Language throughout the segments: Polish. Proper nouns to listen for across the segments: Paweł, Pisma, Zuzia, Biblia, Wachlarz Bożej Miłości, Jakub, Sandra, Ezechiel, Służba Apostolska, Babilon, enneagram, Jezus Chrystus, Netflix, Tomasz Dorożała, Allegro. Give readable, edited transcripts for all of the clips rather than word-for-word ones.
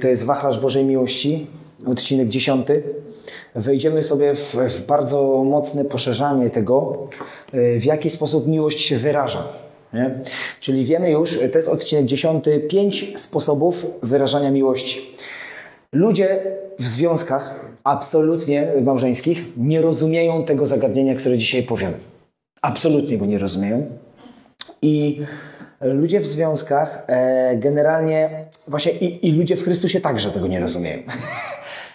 To jest Wachlarz Bożej Miłości, odcinek 10. Wejdziemy sobie w bardzo mocne poszerzanie tego, w jaki sposób miłość się wyraża. Nie? Czyli wiemy już, to jest odcinek 10, 5 sposobów wyrażania miłości. Ludzie w związkach, absolutnie małżeńskich, nie rozumieją tego zagadnienia, które dzisiaj powiem. Absolutnie go nie rozumieją. I ludzie w związkach generalnie, właśnie i ludzie w Chrystusie także tego nie rozumieją.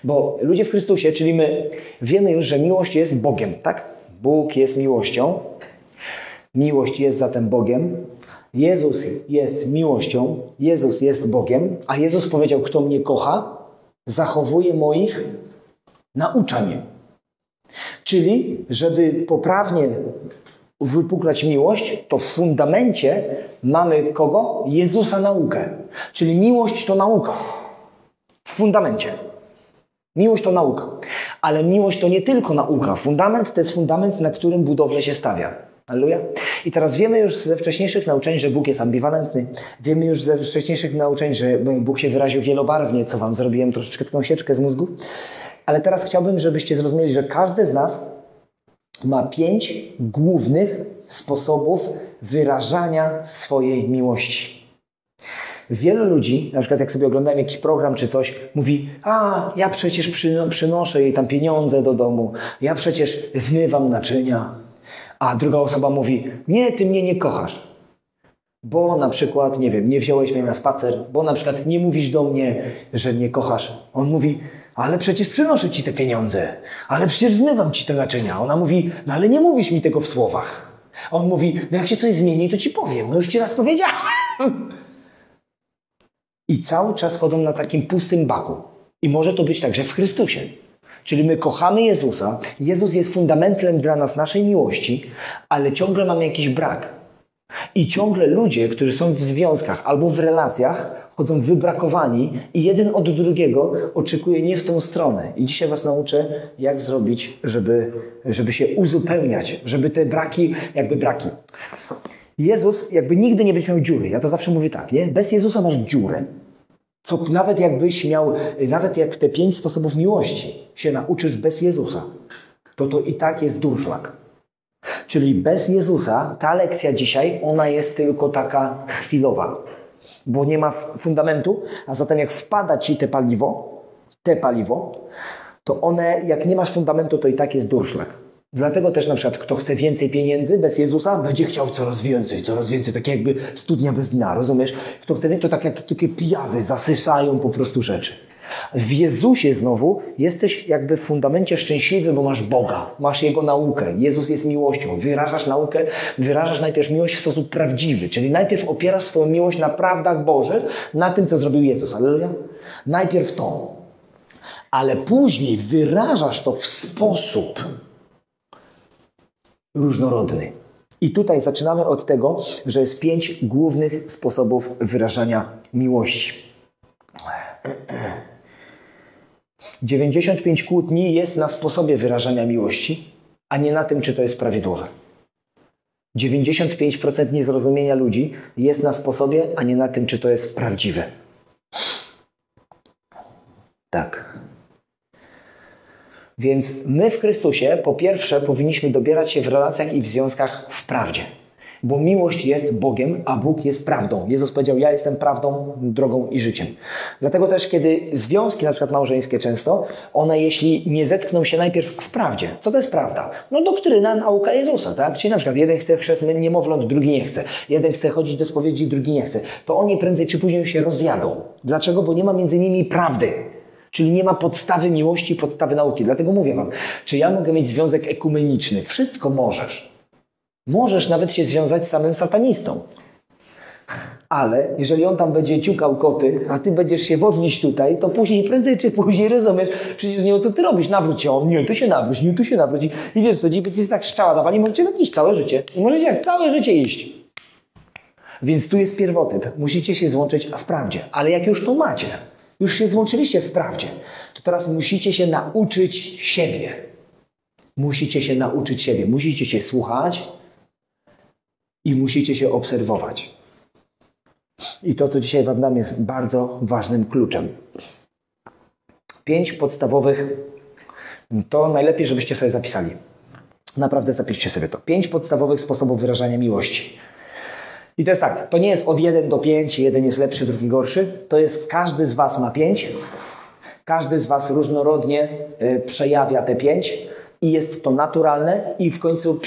Bo ludzie w Chrystusie, czyli my, wiemy już, że miłość jest Bogiem, tak? Bóg jest miłością. Miłość jest zatem Bogiem. Jezus jest miłością. Jezus jest Bogiem. A Jezus powiedział, kto mnie kocha, zachowuje moich nauczań. Czyli, żeby poprawnie wypuklać miłość, to w fundamencie mamy kogo? Jezusa naukę. Czyli miłość to nauka. W fundamencie. Miłość to nauka. Ale miłość to nie tylko nauka. Fundament to jest fundament, na którym budowlę się stawia. Alleluja. I teraz wiemy już ze wcześniejszych nauczeń, że Bóg jest ambiwalentny. Wiemy już ze wcześniejszych nauczeń, że Bóg się wyraził wielobarwnie, co wam zrobiłem troszeczkę tą sieczkę z mózgu. Ale teraz chciałbym, żebyście zrozumieli, że każdy z nas ma 5 głównych sposobów wyrażania swojej miłości. Wielu ludzi, na przykład jak sobie oglądałem jakiś program czy coś, mówi: a ja przecież przynoszę jej tam pieniądze do domu, ja przecież zmywam naczynia. A druga osoba mówi: nie, ty mnie nie kochasz, bo na przykład, nie wiem, nie wziąłeś mnie na spacer, bo na przykład nie mówisz do mnie, że mnie kochasz. On mówi: ale przecież przynoszę ci te pieniądze, ale przecież zmywam ci te naczynia. Ona mówi: no ale nie mówisz mi tego w słowach. On mówi: no jak się coś zmieni, to ci powiem, no już ci raz powiedziałem. I cały czas chodzą na takim pustym baku. I może to być także w Chrystusie. Czyli my kochamy Jezusa, Jezus jest fundamentem dla nas naszej miłości, ale ciągle mamy jakiś brak. I ciągle ludzie, którzy są w związkach albo w relacjach, chodzą wybrakowani i jeden od drugiego oczekuje nie w tą stronę. I dzisiaj was nauczę, jak zrobić, żeby się uzupełniać, żeby te braki, Jezus nigdy nie będzie miał dziury. Ja to zawsze mówię tak, nie? Bez Jezusa masz dziurę. Co nawet jakbyś miał, nawet jak te 5 sposobów miłości się nauczysz bez Jezusa, to i tak jest durszlak. Czyli bez Jezusa ta lekcja dzisiaj, ona jest tylko taka chwilowa, bo nie ma fundamentu, a zatem jak wpada ci te paliwo, to one, jak nie masz fundamentu, to i tak jest durszlak. Dlatego też na przykład, kto chce więcej pieniędzy bez Jezusa, będzie chciał coraz więcej, tak jakby studnia bez dna, rozumiesz? Kto chce więcej, to tak jak takie pijawy zasysają po prostu rzeczy. W Jezusie znowu jesteś w fundamencie szczęśliwy, bo masz Boga, masz Jego naukę. Jezus jest miłością. Wyrażasz naukę, wyrażasz najpierw miłość w sposób prawdziwy, czyli najpierw opierasz swoją miłość na prawdach Bożych, na tym, co zrobił Jezus. Alleluja. Najpierw to, ale później wyrażasz to w sposób różnorodny. I tutaj zaczynamy od tego, że jest 5 głównych sposobów wyrażania miłości. 95 kłótni jest na sposobie wyrażania miłości, a nie na tym, czy to jest prawidłowe. 95% niezrozumienia ludzi jest na sposobie, a nie na tym, czy to jest prawdziwe. Tak. Więc my w Chrystusie, po pierwsze, powinniśmy dobierać się w relacjach i w związkach w prawdzie. Bo miłość jest Bogiem, a Bóg jest prawdą. Jezus powiedział: ja jestem prawdą, drogą i życiem. Dlatego też, kiedy związki, na przykład małżeńskie często, one jeśli nie zetkną się najpierw w prawdzie. Co to jest prawda? No doktryna, nauka Jezusa, tak? Czyli na przykład jeden chce chrzest niemowląt, drugi nie chce. Jeden chce chodzić do spowiedzi, drugi nie chce. To oni prędzej czy później się rozjadą. Dlaczego? Bo nie ma między nimi prawdy. Czyli nie ma podstawy miłości, podstawy nauki. Dlatego mówię wam, czy ja mogę mieć związek ekumeniczny? Wszystko możesz. Możesz nawet się związać z samym satanistą. Ale jeżeli on tam będzie ciukał koty, a ty będziesz się wodnić tutaj, to później, prędzej czy później, rozumiesz, przecież nie wiem, co ty robisz, nawróć się, on tu się nawróć. I wiesz co, będzie tak strzała dawali, możecie tak iść całe życie. I możecie jak całe życie iść. Więc tu jest pierwotyp. Musicie się złączyć w prawdzie. Ale jak już to macie, już się złączyliście w prawdzie, to teraz musicie się nauczyć siebie. Musicie się nauczyć siebie. Musicie się słuchać i musicie się obserwować. I to, co dzisiaj Wam dam, jest bardzo ważnym kluczem. 5 podstawowych, to najlepiej, żebyście sobie zapisali. Naprawdę zapiszcie sobie to. 5 podstawowych sposobów wyrażania miłości. I to jest tak, to nie jest od 1 do 5, jeden jest lepszy, drugi gorszy. To jest każdy z Was ma 5. Każdy z Was różnorodnie przejawia te 5 i jest to naturalne i w końcu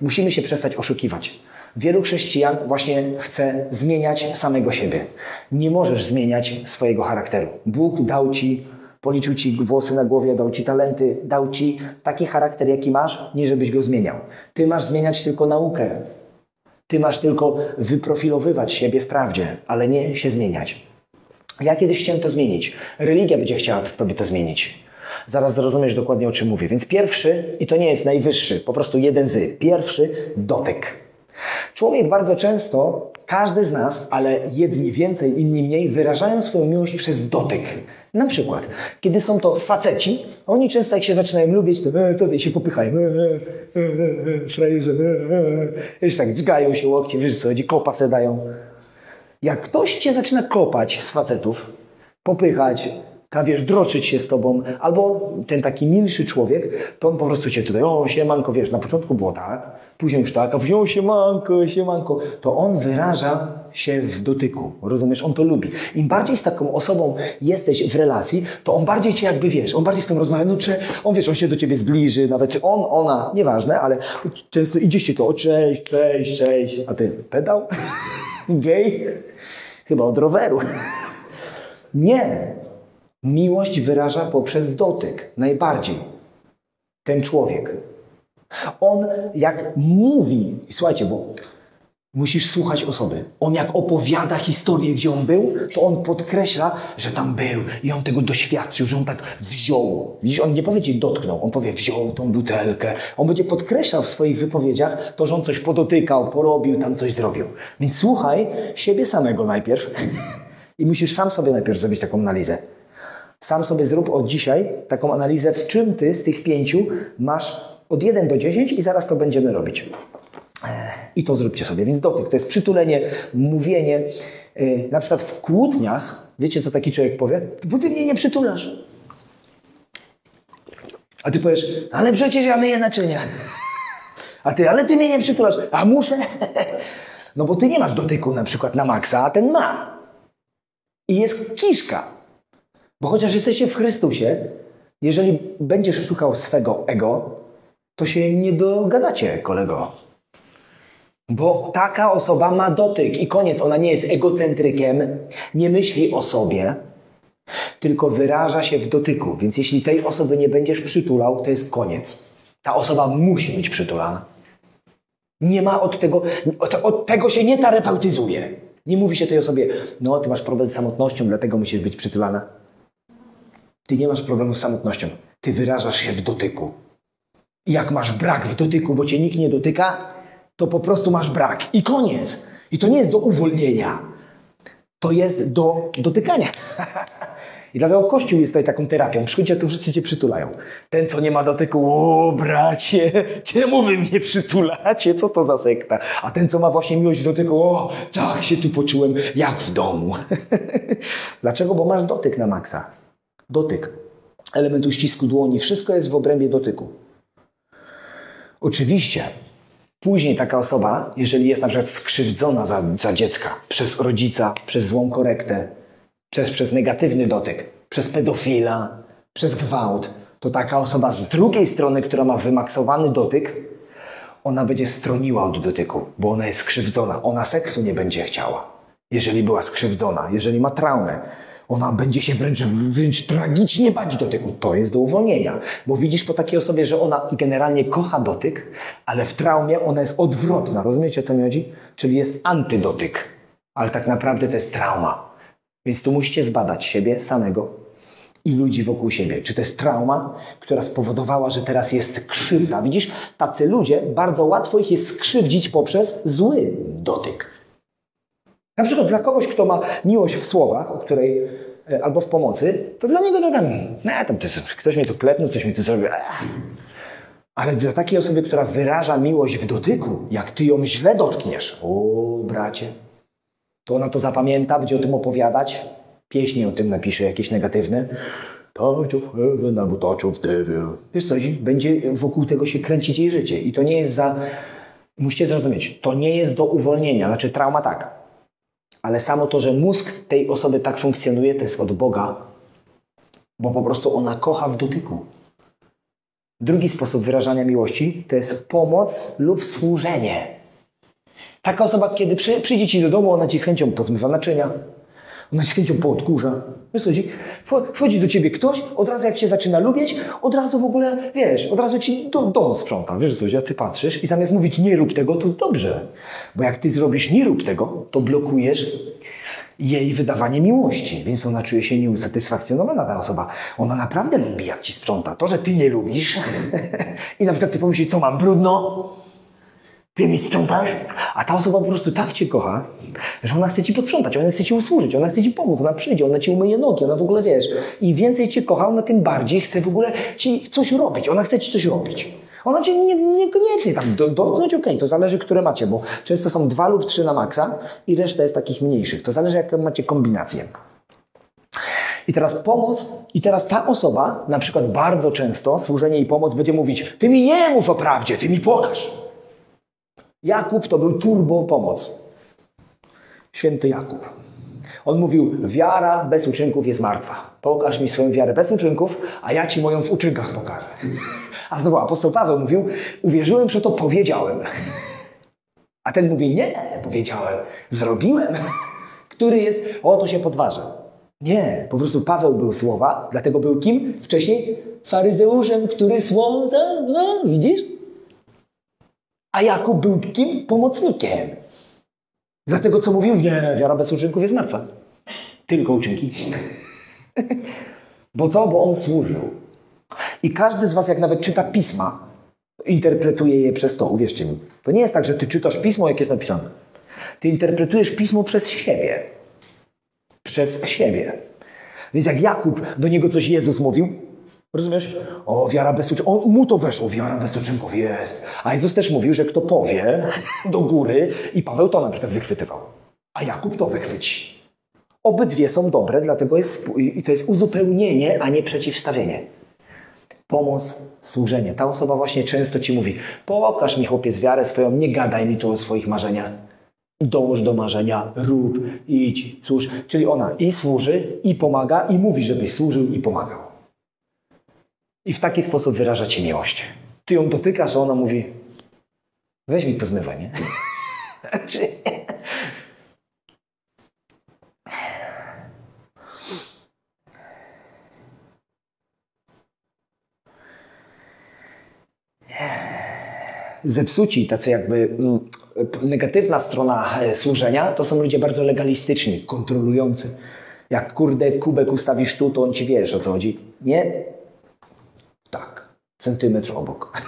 musimy się przestać oszukiwać. Wielu chrześcijan właśnie chce zmieniać samego siebie. Nie możesz zmieniać swojego charakteru. Bóg dał Ci, policzył Ci włosy na głowie, dał Ci talenty, dał Ci taki charakter, jaki masz, nie żebyś go zmieniał. Ty masz zmieniać tylko naukę. Ty masz tylko wyprofilowywać siebie w prawdzie, ale nie się zmieniać. Ja kiedyś chciałem to zmienić. Religia będzie chciała w Tobie to zmienić. Zaraz zrozumiesz dokładnie, o czym mówię. Więc pierwszy, i to nie jest najwyższy, po prostu jeden z, pierwszy dotyk. Człowiek bardzo często, każdy z nas, ale jedni więcej, inni mniej, wyrażają swoją miłość przez dotyk. Na przykład, kiedy są to faceci, oni często jak się zaczynają lubić, to tutaj się popychają. Frajerze, wiesz, tak dźgają się łokciem, wiesz co chodzi, kopa se dają. Jak ktoś Cię zaczyna kopać z facetów, popychać, ta wiesz, droczyć się z Tobą, albo ten taki milszy człowiek, to on po prostu Cię tutaj, o siemanko, wiesz, na początku było tak, później już tak, a później o siemanko, siemanko, to on wyraża się w dotyku, rozumiesz, on to lubi. Im bardziej z taką osobą jesteś w relacji, to on bardziej Cię jakby, wiesz, on bardziej z tym rozmawia, no czy on, wiesz, on się do Ciebie zbliży, nawet on, ona, nieważne, ale często idziecie to, o cześć, cześć, cześć, a Ty pedał? Gej? Chyba od roweru. Nie. Miłość wyraża poprzez dotyk. Najbardziej. Ten człowiek. On jak mówi, słuchajcie, bo musisz słuchać osoby. On jak opowiada historię, gdzie on był, to on podkreśla, że tam był i on tego doświadczył, że on tak wziął. Widzisz, on nie powie Ci dotknął, on powie wziął tą butelkę. On będzie podkreślał w swoich wypowiedziach to, że on coś podotykał, porobił, tam coś zrobił. Więc słuchaj siebie samego najpierw i musisz sam sobie najpierw zrobić taką analizę. Sam sobie zrób od dzisiaj taką analizę, w czym Ty z tych 5 masz od 1 do 10 i zaraz to będziemy robić. I to zróbcie sobie. Więc dotyk to jest przytulenie, mówienie. Na przykład w kłótniach, wiecie co taki człowiek powie? Bo Ty mnie nie przytulasz. A Ty powiesz, ale przecież ja myję naczynia. A Ty, ale Ty mnie nie przytulasz. A muszę? No bo Ty nie masz dotyku na przykład na maksa, a ten ma. I jest kiszka. Bo chociaż jesteście w Chrystusie, jeżeli będziesz szukał swego ego, to się nie dogadacie, kolego. Bo taka osoba ma dotyk i koniec. Ona nie jest egocentrykiem, nie myśli o sobie, tylko wyraża się w dotyku. Więc jeśli tej osoby nie będziesz przytulał, to jest koniec. Ta osoba musi być przytulana. Nie ma od tego się nie terapeutyzuje. Nie mówi się tej osobie, no ty masz problem z samotnością, dlatego musisz być przytulana. Ty nie masz problemu z samotnością. Ty wyrażasz się w dotyku. I jak masz brak w dotyku, bo Cię nikt nie dotyka, to po prostu masz brak. I koniec. I to nie jest do uwolnienia. To jest do dotykania. I dlatego Kościół jest tutaj taką terapią. Przychodźcie, tu wszyscy Cię przytulają. Ten, co nie ma dotyku, o bracie, czemu Wy mnie przytulacie? Co to za sekta? A ten, co ma właśnie miłość w dotyku, o, tak się tu poczułem, jak w domu. Dlaczego? Bo masz dotyk na maksa. Dotyk, element uścisku dłoni, wszystko jest w obrębie dotyku. Oczywiście później taka osoba, jeżeli jest na przykład skrzywdzona za dziecka, przez rodzica, przez złą korektę, przez negatywny dotyk, przez pedofila, przez gwałt, to taka osoba z drugiej strony, która ma wymaksowany dotyk, ona będzie stroniła od dotyku, bo ona jest skrzywdzona. Ona seksu nie będzie chciała, jeżeli była skrzywdzona, jeżeli ma traumę. Ona będzie się wręcz tragicznie bać dotyku. To jest do uwolnienia. Bo widzisz po takiej osobie, że ona generalnie kocha dotyk, ale w traumie ona jest odwrotna. Rozumiecie, o co mi chodzi? Czyli jest antydotyk. Ale tak naprawdę to jest trauma. Więc tu musicie zbadać siebie samego i ludzi wokół siebie. Czy to jest trauma, która spowodowała, że teraz jest krzywda. Widzisz, tacy ludzie, bardzo łatwo ich jest skrzywdzić poprzez zły dotyk. Na przykład dla kogoś, kto ma miłość w słowach, o której, albo w pomocy, to dla niego to tam ktoś mnie tu klepnął, coś mi tu zrobił. Ale dla takiej osoby, która wyraża miłość w dotyku, jak Ty ją źle dotkniesz, o bracie, to ona to zapamięta, będzie o tym opowiadać, pieśni o tym napisze, jakieś negatywne. Wiesz co, będzie wokół tego się kręcić jej życie. I to nie jest za... Musicie zrozumieć, to nie jest do uwolnienia, znaczy trauma tak. Ale samo to, że mózg tej osoby tak funkcjonuje, to jest od Boga. Bo po prostu ona kocha w dotyku. Drugi sposób wyrażania miłości to jest pomoc lub służenie. Taka osoba, kiedy przyjdzie ci do domu, ona ci z chęcią pozmywa naczynia. Ona z chęcią poodkurza. Wiesz co, wchodzi do ciebie ktoś, od razu jak cię zaczyna lubić, od razu w ogóle, wiesz, od razu ci dom sprząta. Wiesz co, ty patrzysz i zamiast mówić nie rób tego, to dobrze. Bo jak ty zrobisz nie rób tego, to blokujesz jej wydawanie miłości. Więc ona czuje się nieusatysfakcjonowana, ta osoba. Ona naprawdę lubi, jak ci sprząta. To, że ty nie lubisz i na przykład ty pomyślisz, co mam, brudno? Ty mi sprzątasz? A ta osoba po prostu tak cię kocha, że ona chce ci posprzątać, ona chce ci usłużyć, ona chce ci pomóc, ona przyjdzie, ona ci umyje nogi, ona w ogóle wiesz. Im więcej cię kocha, ona tym bardziej chce w ogóle ci coś robić, ona chce ci coś robić. Ona cię niekoniecznie tam dotknąć, okej, to zależy, które macie, bo często są 2 lub 3 na maksa i reszta jest takich mniejszych. To zależy, jaką macie kombinację. I teraz pomoc, i teraz ta osoba, na przykład bardzo często, służenie i pomoc, będzie mówić, ty mi nie mów o prawdzie, ty mi pokaż. Jakub to był turbo pomoc. Święty Jakub. On mówił, wiara bez uczynków jest martwa. Pokaż mi swoją wiarę bez uczynków, a ja ci moją w uczynkach pokażę. A znowu apostoł Paweł mówił, uwierzyłem, że to powiedziałem. A ten mówi, nie, powiedziałem, zrobiłem. Który jest, o to się podważa. Nie, po prostu Paweł był słowa, dlatego był kim? Wcześniej faryzeuszem, który słońca, no, widzisz? A Jakub był kim? Pomocnikiem. Dlatego co mówił? Nie, wiara bez uczynków jest martwa. Tylko uczynki. Bo co? Bo on służył. I każdy z was, jak nawet czyta Pisma, interpretuje je przez to. Uwierzcie mi. To nie jest tak, że ty czytasz Pismo, jak jest napisane. Ty interpretujesz Pismo przez siebie. Przez siebie. Więc jak Jakub, do niego coś Jezus mówił, rozumiesz? O, wiara bez uczynków. Mu to weszło, wiara bez uczynków jest. A Jezus też mówił, że kto powie do góry i Paweł to na przykład wychwytywał. A Jakub to wychwyci. Obydwie są dobre, dlatego jest, i to jest uzupełnienie, a nie przeciwstawienie. Pomoc, służenie. Ta osoba właśnie często ci mówi, pokaż mi chłopiec wiarę swoją, nie gadaj mi tu o swoich marzeniach. Dąż do marzenia, rób, idź, służ. Czyli ona i służy, i pomaga, i mówi, żebyś służył i pomagał. I w taki sposób wyraża ci miłość. Ty ją dotykasz, a ona mówi weź mi pozmywaj, nie? Zepsuci, tacy jakby negatywna strona służenia, to są ludzie bardzo legalistyczni, kontrolujący. Jak kurde kubek ustawisz tu, to on ci wiesz, o co chodzi. Nie? Tak, centymetr obok.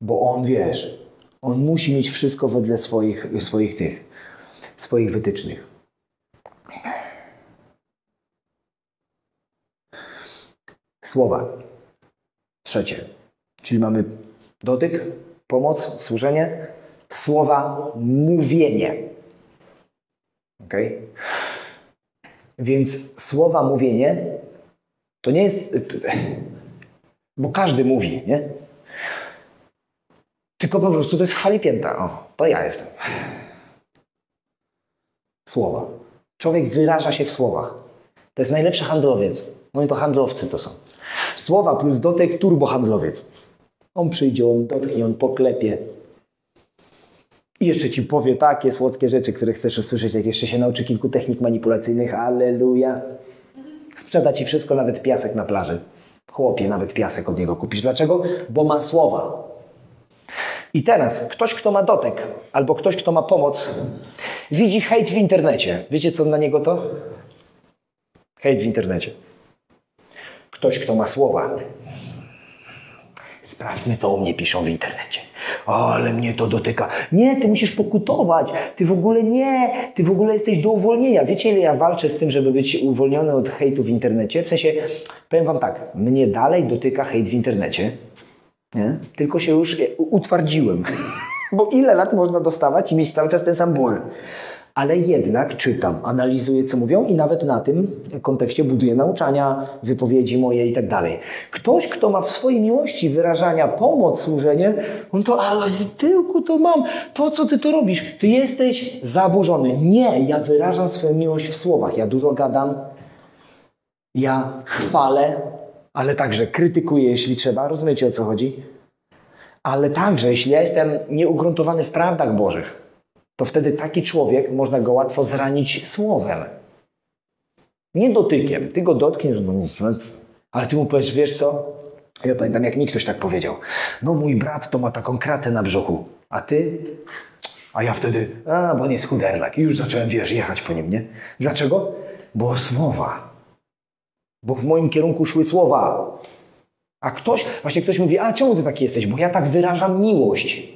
Bo on, wiesz, on musi mieć wszystko wedle swoich wytycznych. Słowa. Trzecie. Czyli mamy dotyk, pomoc, służenie, słowa, mówienie. Okej? Więc słowa, mówienie to nie jest... Bo każdy mówi, nie? Tylko po prostu to jest chwalipięta. O, to ja jestem. Słowa. Człowiek wyraża się w słowach. To jest najlepszy handlowiec. No i to handlowcy to są. Słowa plus dotyk, turbohandlowiec. On przyjdzie, on dotknie, on poklepie. I jeszcze ci powie takie słodkie rzeczy, które chcesz usłyszeć, jak jeszcze się nauczy kilku technik manipulacyjnych. Alleluja. Sprzeda ci wszystko, nawet piasek na plaży. Chłopie, nawet piasek od niego kupisz. Dlaczego? Bo ma słowa. I teraz ktoś, kto ma dotyk albo ktoś, kto ma pomoc, widzi hejt w internecie. Wiecie, co na niego to? Hejt w internecie. Ktoś, kto ma słowa. Sprawdźmy, co o mnie piszą w internecie. O, ale mnie to dotyka. Nie, ty musisz pokutować. Ty w ogóle nie. Ty w ogóle jesteś do uwolnienia. Wiecie, ile ja walczę z tym, żeby być uwolniony od hejtu w internecie? W sensie, powiem wam tak. Mnie dalej dotyka hejt w internecie. Nie? Tylko się już utwardziłem. Bo ile lat można dostawać i mieć cały czas ten sam ból? ale jednak czytam, analizuję, co mówią i nawet na tym kontekście buduję nauczania, wypowiedzi moje i tak dalej. Ktoś, kto ma w swojej miłości wyrażania pomoc, służenie, on to, ale w tyłku to mam, po co ty to robisz? Ty jesteś zaburzony. Nie, ja wyrażam swoją miłość w słowach. Ja dużo gadam, ja chwalę, ale także krytykuję, jeśli trzeba. Rozumiecie, o co chodzi? Ale także, jeśli ja jestem nieugruntowany w prawdach Bożych, to wtedy taki człowiek, można go łatwo zranić słowem. Nie dotykiem. Ty go dotkniesz, no nic, ale ty mu powiesz, wiesz co? Ja pamiętam, jak mi ktoś tak powiedział. No mój brat to ma taką kratę na brzuchu, a ty? A ja wtedy, bo nie jest chuderlak. I już zacząłem, wiesz, jechać po nim, nie? Dlaczego? Bo słowa. Bo w moim kierunku szły słowa. A ktoś mówi, a czemu ty taki jesteś? Bo ja tak wyrażam miłość.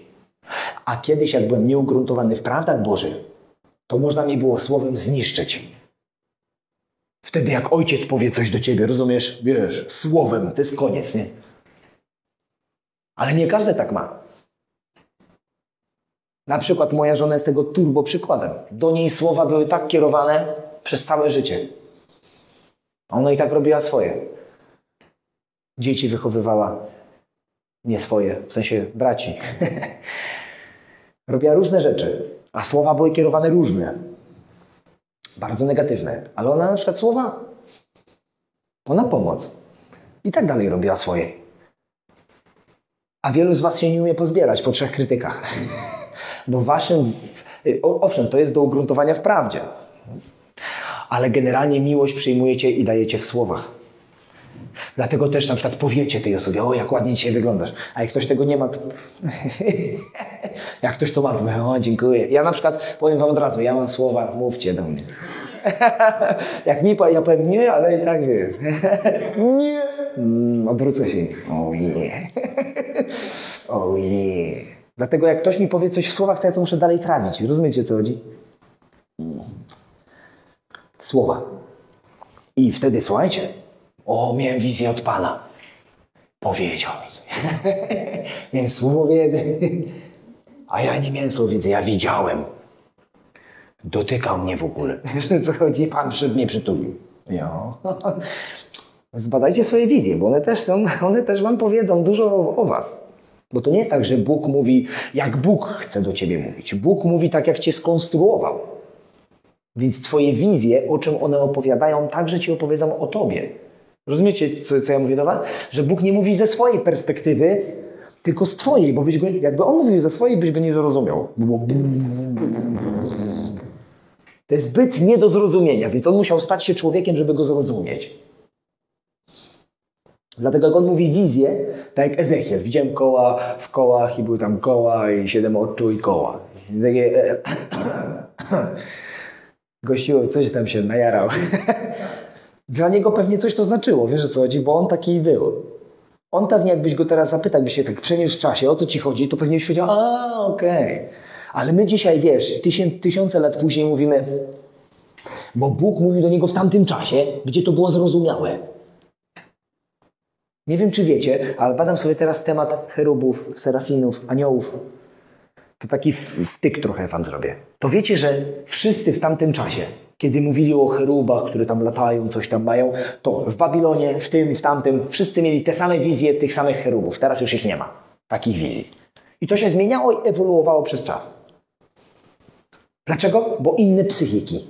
A kiedyś, jak byłem nieugruntowany w prawdach Bożych, to można mi było słowem zniszczyć. Wtedy jak ojciec powie coś do ciebie, rozumiesz? Wiesz, słowem, to jest koniec, nie? Ale nie każdy tak ma. Na przykład moja żona jest tego turbo przykładem. Do niej słowa były tak kierowane przez całe życie. A ona i tak robiła swoje. Dzieci wychowywała nie swoje, w sensie braci. Robiła różne rzeczy, a słowa były kierowane różnie. Bardzo negatywne. Ale ona na przykład słowa, ona pomoc. I tak dalej robiła swoje. A wielu z was się nie umie pozbierać po 3 krytykach. Bo waszym... Owszem, to jest do ugruntowania w prawdzie. Ale generalnie miłość przyjmujecie i dajecie w słowach. Dlatego też na przykład powiecie tej osobie, o jak ładnie dzisiaj wyglądasz. A jak ktoś tego nie ma, to... jak ktoś to ma, to o dziękuję. Ja na przykład powiem wam od razu, ja mam słowa, mówcie do mnie. Jak mi powiem, ja powiem nie, ale i tak wiesz. Nie. Odwrócę się. Ojej. Dlatego jak ktoś mi powie coś w słowach, to ja to muszę dalej trawić. Rozumiecie, co chodzi? Słowa. I wtedy słuchajcie. O, miałem wizję od Pana. Powiedział mi coś. Miałem słowo wiedzy. A ja nie miałem słowa wiedzy, ja widziałem. Dotykał mnie w ogóle. Co chodzi? Pan przy mnie przytulił. Jo. Zbadajcie swoje wizje, bo one też wam powiedzą dużo o was. Bo to nie jest tak, że Bóg mówi, jak Bóg chce do ciebie mówić. Bóg mówi tak, jak cię skonstruował. Więc twoje wizje, o czym one opowiadają, także ci opowiedzą o tobie. Rozumiecie, co ja mówię do was? Że Bóg nie mówi ze swojej perspektywy, tylko z twojej, bo byś go, jakby on mówił ze swojej, byś go nie zrozumiał. To jest zbyt nie do zrozumienia, więc on musiał stać się człowiekiem, żeby go zrozumieć. Dlatego jak on mówi wizję, tak jak Ezechiel, widziałem koła w kołach i były tam koła i 7 oczu i koła. I takie... Gościu, coś tam się najarał. Dla niego pewnie coś to znaczyło, wiesz o co chodzi, bo on taki był. On pewnie jakbyś go teraz zapytał, byś się tak przeniósł w czasie, o co ci chodzi, to pewnie byś powiedział, okej. Ale my dzisiaj, wiesz, tysiące lat później mówimy, bo Bóg mówił do niego w tamtym czasie, gdzie to było zrozumiałe. Nie wiem, czy wiecie, ale badam sobie teraz temat cherubów, serafinów, aniołów. To taki wtyk trochę wam zrobię. To wiecie, że wszyscy w tamtym czasie, kiedy mówili o cherubach, które tam latają, coś tam mają, to w Babilonie, w tym, w tamtym, wszyscy mieli te same wizje tych samych cherubów. Teraz już ich nie ma, takich wizji. I to się zmieniało i ewoluowało przez czas. Dlaczego? Bo inne psychiki.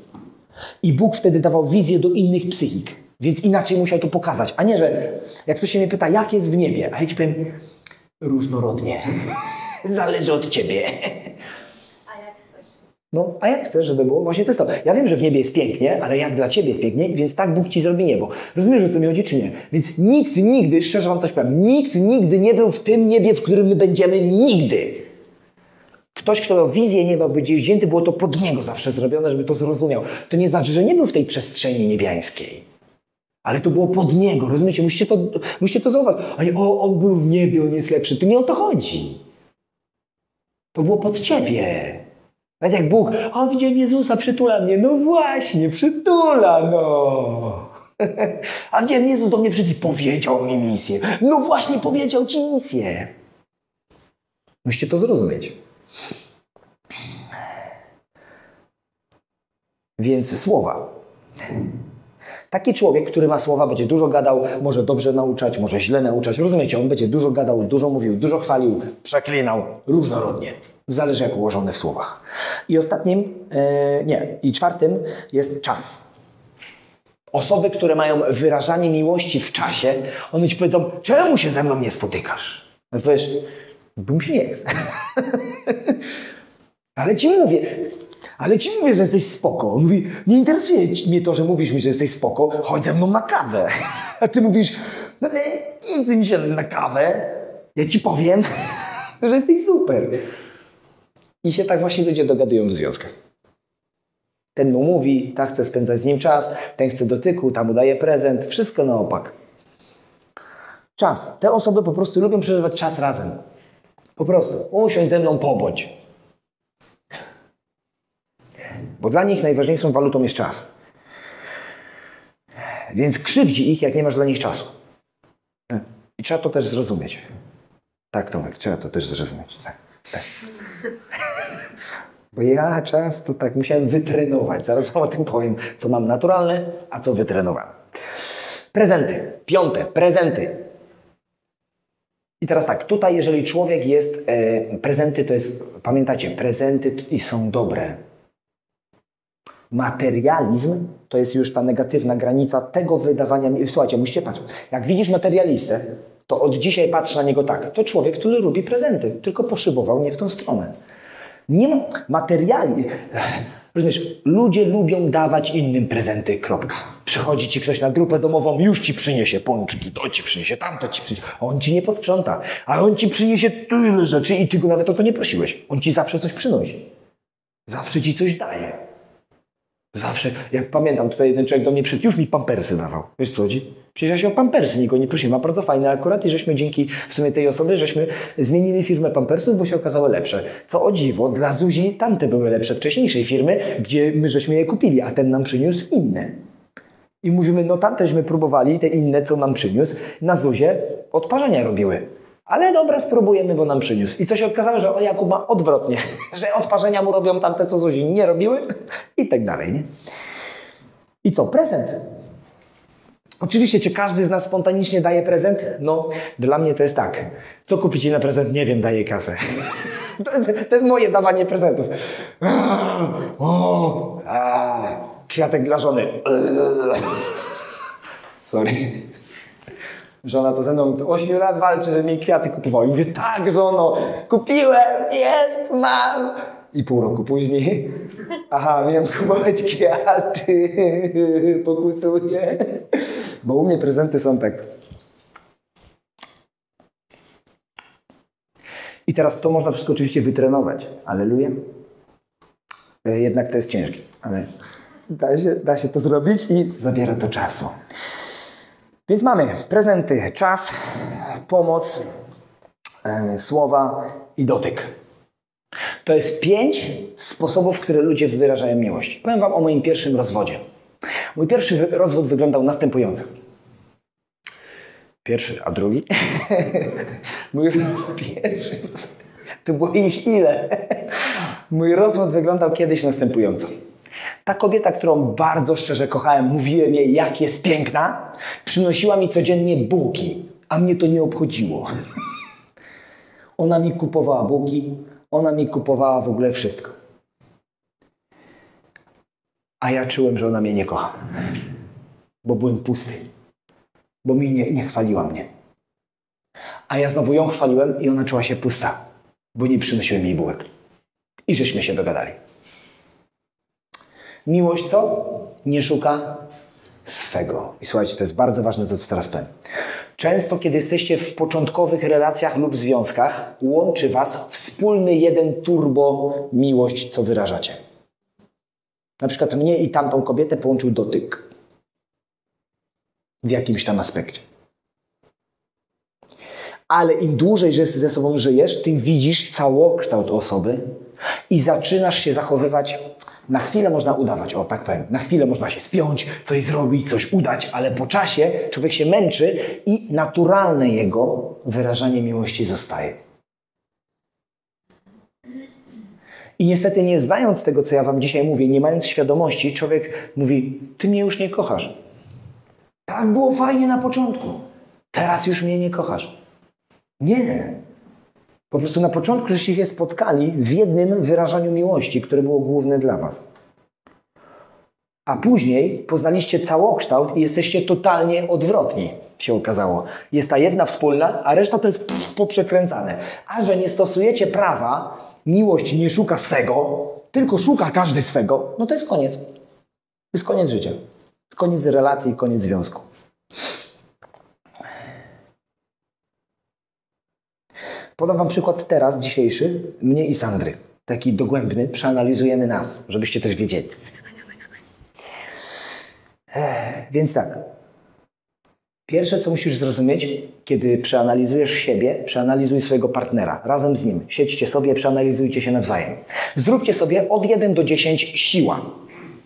I Bóg wtedy dawał wizję do innych psychik, więc inaczej musiał to pokazać. A nie, że jak ktoś się mnie pyta, jak jest w niebie, a ja ci powiem, różnorodnie. Zależy od ciebie. No, a jak chcesz, żeby było? Właśnie to jest to. Ja wiem, że w niebie jest pięknie, ale jak dla ciebie jest pięknie, więc tak Bóg ci zrobi niebo. Rozumiesz, o co mi chodzi, czy nie? Więc nikt nigdy, szczerze wam coś powiem, nikt nigdy nie był w tym niebie, w którym my będziemy nigdy. Ktoś, kto miał wizję nieba, by gdzieś wzięty, było to pod niego zawsze zrobione, żeby to zrozumiał. To nie znaczy, że nie był w tej przestrzeni niebiańskiej. Ale to było pod niego, rozumiecie? Musicie to zauważyć. A nie, on był w niebie, on jest lepszy. To nie o to chodzi. To było pod ciebie. Nawet jak Bóg, o widziałem Jezusa, przytula mnie. No właśnie, przytula, no. A widziałem Jezus do mnie przytuli, powiedział mi misję. No właśnie, powiedział ci misję. Musicie to zrozumieć. Więc słowa. Taki człowiek, który ma słowa, będzie dużo gadał, może dobrze nauczać, może źle nauczać. Rozumiecie? On będzie dużo gadał, dużo mówił, dużo chwalił, przeklinał, różnorodnie. Zależy jak ułożony w słowach. I czwartym jest czas. Osoby, które mają wyrażanie miłości w czasie, one ci powiedzą, czemu się ze mną nie spotykasz? No powiesz, bo mi się nie chce. Ale ci mówię, że jesteś spoko. On mówi, nie interesuje mnie to, że mówisz mi, że jesteś spoko, chodź ze mną na kawę. A ty mówisz, no nie chce mi się na kawę, ja ci powiem, że jesteś super. I się tak właśnie ludzie dogadują w związkach. Ten mu mówi, ta chce spędzać z nim czas, ten chce dotyku, ta mu daje prezent, wszystko na opak. Czas. Te osoby po prostu lubią przeżywać czas razem. Po prostu. Usiądź ze mną, pobądź. Bo dla nich najważniejszą walutą jest czas. Więc krzywdzi ich, jak nie masz dla nich czasu. I trzeba to też zrozumieć. Tak, Tomek, trzeba to też zrozumieć. Tak. Bo ja czas to tak musiałem wytrenować. Zaraz wam o tym powiem, co mam naturalne, a co wytrenowałem. Prezenty. Piąte. Prezenty. I teraz tak. Tutaj, jeżeli człowiek jest... prezenty to jest... Pamiętacie, prezenty i są dobre. Materializm to jest już ta negatywna granica tego wydawania... Słuchajcie, musicie patrzeć. Jak widzisz materialistę, to od dzisiaj patrz na niego tak. To człowiek, który lubi prezenty. Tylko poszybował nie w tą stronę. Nie ma materialnie. Rozumiesz, ludzie lubią dawać innym prezenty, kropka. Przychodzi ci ktoś na grupę domową, już ci przyniesie pączki, to ci przyniesie, tamto ci przyniesie. On ci nie posprząta, ale on ci przyniesie tyle rzeczy i ty go nawet o to nie prosiłeś. On ci zawsze coś przynosi. Zawsze ci coś daje. Zawsze, jak pamiętam, tutaj jeden człowiek do mnie przyszedł, już mi pampersy dawał. Wiesz co chodzi? Przecież ja się o pampersy nikogo nie prosiłem, a bardzo fajne akurat i żeśmy dzięki w sumie tej osobie, żeśmy zmienili firmę pampersów, bo się okazały lepsze. Co o dziwo, dla Zuzi tamte były lepsze wcześniejszej firmy, gdzie my żeśmy je kupili, a ten nam przyniósł inne. I mówimy, no tamteśmy próbowali, te inne, co nam przyniósł, na Zuzie odparzenia robiły. Ale dobra, spróbujemy, bo nam przyniósł. I co się okazało, że Jakub ma odwrotnie, że odparzenia mu robią tamte, co Zuzi nie robiły i tak dalej, nie? I co? Prezent. Oczywiście, czy każdy z nas spontanicznie daje prezent? No, dla mnie to jest tak. Co kupić na prezent? Nie wiem, daję kasę. To jest moje dawanie prezentów. Kwiatek dla żony. Sorry. Żona to ze mną od 8 lat walczy, że mi kwiaty kupowała. I mówię, tak żono, kupiłem, jest, mam. I pół roku później, miałem kupować kwiaty, pokutuję. Bo u mnie prezenty są tak. I teraz to można wszystko oczywiście wytrenować. Alleluja. Jednak to jest ciężkie, ale da się to zrobić i zabiera to czasu. Więc mamy prezenty, czas, pomoc, słowa i dotyk. To jest 5 sposobów, w które ludzie wyrażają miłość. Powiem wam o moim pierwszym rozwodzie. Mój pierwszy rozwód wyglądał następująco. Pierwszy, a drugi? Mój pierwszy rozwód. To było ich ile? Mój rozwód wyglądał kiedyś następująco. Ta kobieta, którą bardzo szczerze kochałem, mówiłem jej, jak jest piękna, przynosiła mi codziennie bułki, a mnie to nie obchodziło. Ona mi kupowała bułki, ona mi kupowała w ogóle wszystko. A ja czułem, że ona mnie nie kocha, bo byłem pusty, bo mi nie chwaliła mnie. A ja znowu ją chwaliłem i ona czuła się pusta, bo nie przynosiłem jej bułek. I żeśmy się dogadali. Miłość co? Nie szuka swego. I słuchajcie, to jest bardzo ważne to, co teraz powiem. Często, kiedy jesteście w początkowych relacjach lub związkach, łączy was wspólny jeden turbo miłość, co wyrażacie. Na przykład mnie i tamtą kobietę połączył dotyk. W jakimś tam aspekcie. Ale im dłużej ze sobą żyjesz, tym widzisz całokształt osoby i zaczynasz się zachowywać... Na chwilę można udawać, o tak powiem, na chwilę można się spiąć, coś zrobić, coś udać, ale po czasie człowiek się męczy i naturalne jego wyrażanie miłości zostaje. I niestety nie znając tego, co ja wam dzisiaj mówię, nie mając świadomości, człowiek mówi, ty mnie już nie kochasz. Tak było fajnie na początku, teraz już mnie nie kochasz. Nie. Po prostu na początku żeście się spotkali w jednym wyrażaniu miłości, które było główne dla was. A później poznaliście całokształt i jesteście totalnie odwrotni, się okazało. Jest ta jedna wspólna, a reszta to jest poprzekręcane. A że nie stosujecie prawa, miłość nie szuka swego, tylko szuka każdy swego, no to jest koniec. To jest koniec życia. Koniec relacji, koniec związku. Podam wam przykład teraz, dzisiejszy, mnie i Sandry. Taki dogłębny, przeanalizujemy nas, żebyście też wiedzieli. Więc tak. Pierwsze, co musisz zrozumieć, kiedy przeanalizujesz siebie, przeanalizuj swojego partnera. Razem z nim. Siedźcie sobie, przeanalizujcie się nawzajem. Zróbcie sobie od 1 do 10 siła.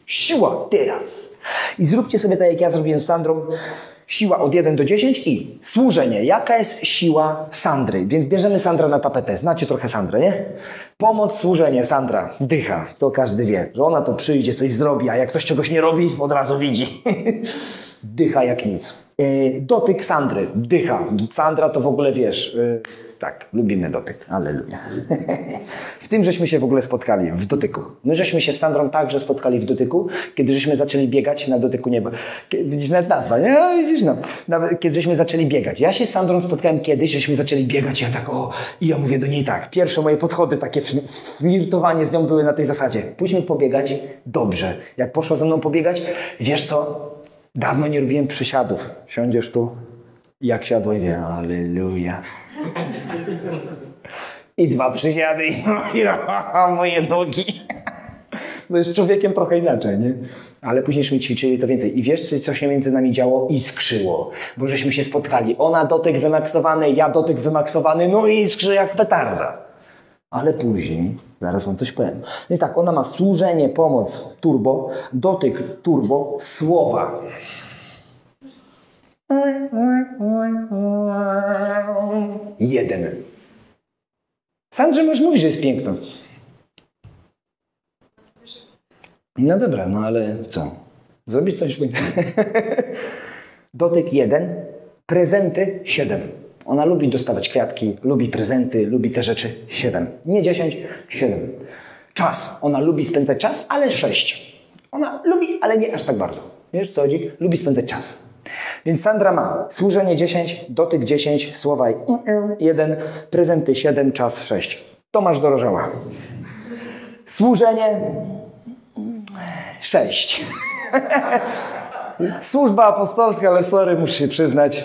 Siła teraz. I zróbcie sobie tak, jak ja zrobiłem z Sandrą. Siła od 1 do 10 i służenie. Jaka jest siła Sandry? Więc bierzemy Sandrę na tapetę. Znacie trochę Sandrę, nie? Pomoc, służenie. Sandra dycha. To każdy wie, że ona to przyjdzie, coś zrobi, a jak ktoś czegoś nie robi, od razu widzi. Dycha jak nic. Dotyk Sandry. Dycha. Sandra to w ogóle wiesz... Tak, lubimy dotyk. Alleluja. W tym żeśmy się w ogóle spotkali, w dotyku. My żeśmy się z Sandrą także spotkali w dotyku, kiedy żeśmy zaczęli biegać na dotyku nieba. Widzisz nawet nazwa, nie? No, widzisz, no. Nawet kiedy żeśmy zaczęli biegać. Ja się z Sandrą spotkałem kiedyś, żeśmy zaczęli biegać. Ja tak, o, i ja mówię do niej tak. Pierwsze moje podchody, takie flirtowanie z nią były na tej zasadzie. Pójdźmy pobiegać, dobrze. Jak poszła ze mną pobiegać, wiesz co? Dawno nie robiłem przysiadów. Siądziesz tu, jak siadło i wie, alleluja. I 2 przysiady i moje nogi. No jest z człowiekiem trochę inaczej, nie? Ale późniejśmy ćwiczyli to więcej. I wiesz, co się między nami działo? Iskrzyło. Bo żeśmy się spotkali. Ona dotyk wymaksowany, ja dotyk wymaksowany. No i iskrzy jak petarda. Ale później, zaraz wam coś powiem. Więc tak, ona ma służenie, pomoc, turbo. Dotyk, turbo, słowa. Jeden. Sandrze, możesz mówić, że jest piękna. No dobra, no ale co? Zrobić coś będzie. Dotyk 1, prezenty 7. Ona lubi dostawać kwiatki, lubi prezenty, lubi te rzeczy. 7. Nie 10, 7. Czas. Ona lubi spędzać czas, ale 6. Ona lubi, ale nie aż tak bardzo. Wiesz co chodzi? Lubi spędzać czas. Więc Sandra ma służenie 10, dotyk 10, słowa 1, prezenty 7, czas 6. Tomasz Dorożała. Służenie 6. Służba apostolska, ale sorry, muszę się przyznać.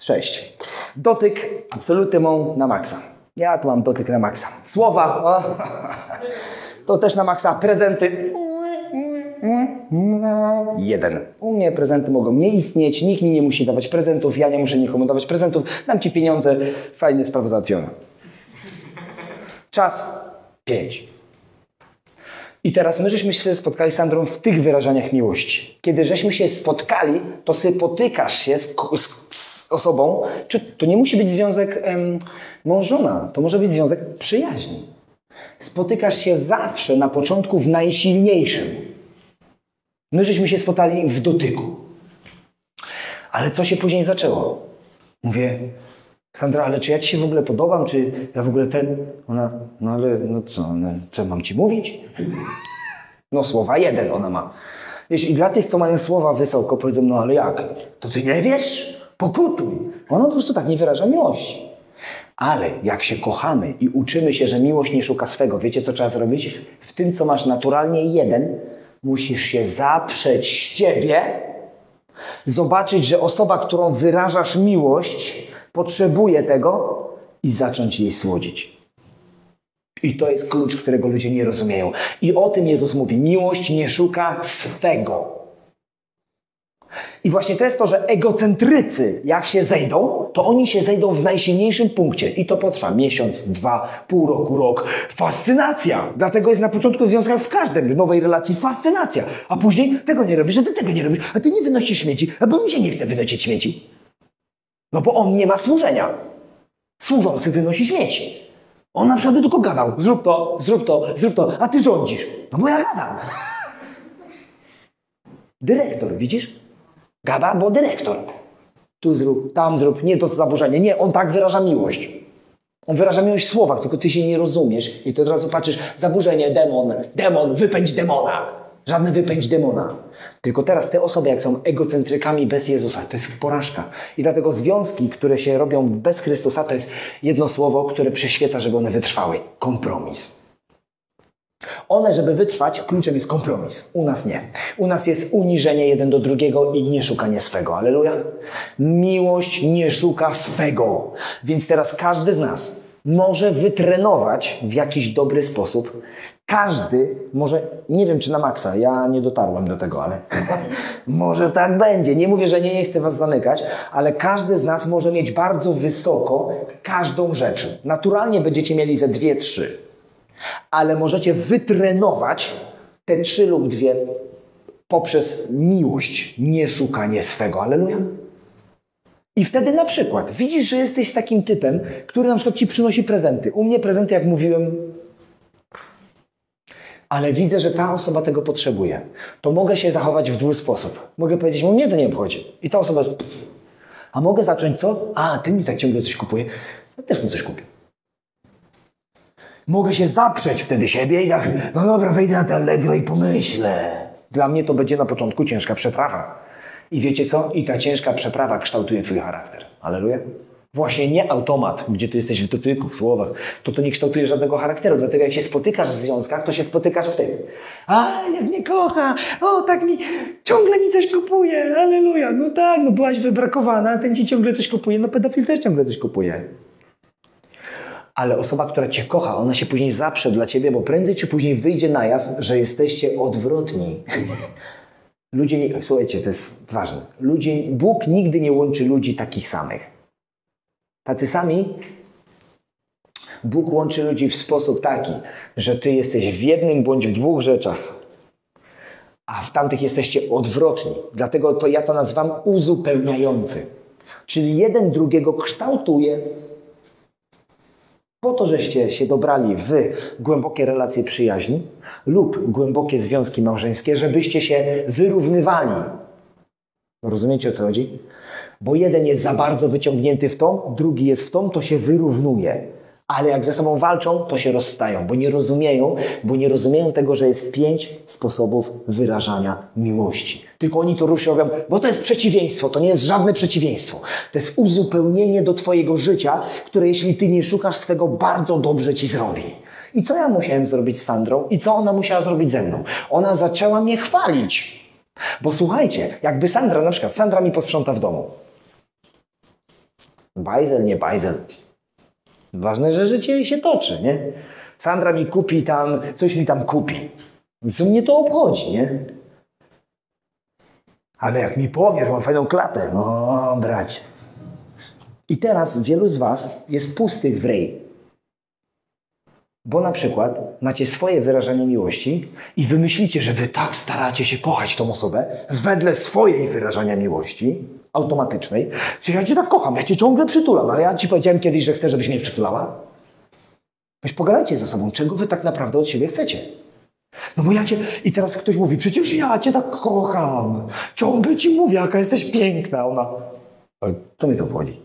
6. Dotyk absolutymą na maksa. Ja tu mam dotyk na maksa. Słowa o, to też na maksa. Prezenty 1. U mnie prezenty mogą nie istnieć, nikt mi nie musi dawać prezentów, ja nie muszę nikomu dawać prezentów, dam ci pieniądze, fajnie, sprawa załatwiona. Czas 5. I teraz my żeśmy się spotkali z Sandrą w tych wyrażeniach miłości. Kiedy żeśmy się spotkali, to sobie potykasz się z osobą, czy to nie musi być związek mąż-żona, to może być związek przyjaźni. Spotykasz się zawsze na początku w najsilniejszym. My żeśmy się spotkali w dotyku. Ale co się później zaczęło? Mówię, Sandra, ale czy ja ci się w ogóle podobam? Czy ja w ogóle ten... Ona, no ale, no co, no, co mam ci mówić? No słowa 1 ona ma. Wiesz, i dla tych, co mają słowa wysoko, powiedzą, no ale jak? To ty nie wiesz? Pokutuj. Ona po prostu tak nie wyraża miłości. Ale jak się kochamy i uczymy się, że miłość nie szuka swego, wiecie, co trzeba zrobić? W tym, co masz naturalnie 1, musisz się zaprzeć siebie, zobaczyć, że osoba, którą wyrażasz miłość, potrzebuje tego i zacząć jej słodzić. I to jest klucz, którego ludzie nie rozumieją. I o tym Jezus mówi. Miłość nie szuka swego. I właśnie to jest to, że egocentrycy, jak się zejdą, to oni się zejdą w najsilniejszym punkcie. I to potrwa miesiąc, 2, pół roku, rok. Fascynacja! Dlatego jest na początku związka w każdej nowej relacji fascynacja. A później tego nie robisz, a ty tego nie robisz, a ty nie wynosisz śmieci, a bo mi się nie chce wynosić śmieci. No bo on nie ma służenia. Służący wynosi śmieci. On na przykład by tylko gadał. Zrób to, zrób to, zrób to. A ty rządzisz. No bo ja gadam. Dyrektor, widzisz? Gada, bo dyrektor. Tu zrób, tam zrób. Nie, to zaburzenie. Nie, on tak wyraża miłość. On wyraża miłość w słowach, tylko ty się nie rozumiesz. I to od razu patrzysz, zaburzenie, demon. Demon, wypędź demona. Żadne wypędź demona. Tylko teraz te osoby, jak są egocentrykami bez Jezusa, to jest porażka. I dlatego związki, które się robią bez Chrystusa, to jest jedno słowo, które przyświeca, żeby one wytrwały. Kompromis. One, żeby wytrwać, kluczem jest kompromis. U nas nie. U nas jest uniżenie jeden do drugiego i nie szukanie swego. Alleluja. Miłość nie szuka swego. Więc teraz każdy z nas może wytrenować w jakiś dobry sposób. Każdy może, nie wiem czy na maksa, ja nie dotarłem do tego, ale może tak będzie. Nie mówię, że nie chcę was zamykać, ale każdy z nas może mieć bardzo wysoko każdą rzecz. Naturalnie będziecie mieli ze 2, 3. Ale możecie wytrenować te 3 lub 2 poprzez miłość, nie szukanie swego. Alleluja. I wtedy na przykład widzisz, że jesteś takim typem, który na przykład ci przynosi prezenty. U mnie prezenty, jak mówiłem, ale widzę, że ta osoba tego potrzebuje. To mogę się zachować w 2 sposób. Mogę powiedzieć, mu mnie to nie obchodzi. I ta osoba... A mogę zacząć co? A, ten mi tak ciągle coś kupuje. Ja też mu coś kupię. Mogę się zaprzeć wtedy siebie i tak, no dobra, wejdę na to Allegro i pomyślę. Dla mnie to będzie na początku ciężka przeprawa. I wiecie co? I ta ciężka przeprawa kształtuje twój charakter. Alleluja. Właśnie nie automat, gdzie ty jesteś w dotyku, w słowach, to nie kształtuje żadnego charakteru. Dlatego jak się spotykasz w związkach, to się spotykasz w tym. A, jak mnie kocha, o, tak mi, ciągle mi coś kupuje, alleluja. No tak, no byłaś wybrakowana, ten ci ciągle coś kupuje, no pedofil też ciągle coś kupuje. Ale osoba, która cię kocha, ona się później zaprze dla ciebie, bo prędzej czy później wyjdzie na jaw, że jesteście odwrotni. Ludzie nie, słuchajcie, to jest ważne. Ludzie, Bóg nigdy nie łączy ludzi takich samych. Tacy sami. Bóg łączy ludzi w sposób taki, że ty jesteś w jednym bądź w 2 rzeczach, a w tamtych jesteście odwrotni. Dlatego to ja to nazywam uzupełniający. Czyli jeden drugiego kształtuje po to, żeście się dobrali w głębokie relacje przyjaźni lub głębokie związki małżeńskie, żebyście się wyrównywali. Rozumiecie, o co chodzi? Bo jeden jest za bardzo wyciągnięty w tą, drugi jest w tą, to się wyrównuje. Ale jak ze sobą walczą, to się rozstają, bo nie rozumieją tego, że jest 5 sposobów wyrażania miłości. Tylko oni to ruszają, bo to jest przeciwieństwo, to nie jest żadne przeciwieństwo. To jest uzupełnienie do twojego życia, które jeśli ty nie szukasz swego, bardzo dobrze ci zrobi. I co ja musiałem zrobić z Sandrą? I co ona musiała zrobić ze mną? Ona zaczęła mnie chwalić. Bo słuchajcie, jakby Sandra, na przykład Sandra mi posprząta w domu. Bajzel, nie bajzel. Ważne, że życie się toczy, nie? Sandra mi kupi tam, coś mi tam kupi. Co mnie to obchodzi, nie? Ale jak mi powiesz, mam fajną klatę. O, bracie. I teraz wielu z was jest pustych w ryj. Bo na przykład macie swoje wyrażanie miłości i wymyślicie, że wy tak staracie się kochać tą osobę wedle swojej wyrażania miłości automatycznej. Czyli ja cię tak kocham, ja cię ciągle przytulam, ale ja ci powiedziałem kiedyś, że chcę, żebyś mnie przytulała. Weź pogadajcie ze sobą, czego wy tak naprawdę od siebie chcecie. No bo ja cię... I teraz ktoś mówi, przecież ja cię tak kocham. Ciągle ci mówię, jaka jesteś piękna. Ona... Ale co mi to obchodzi?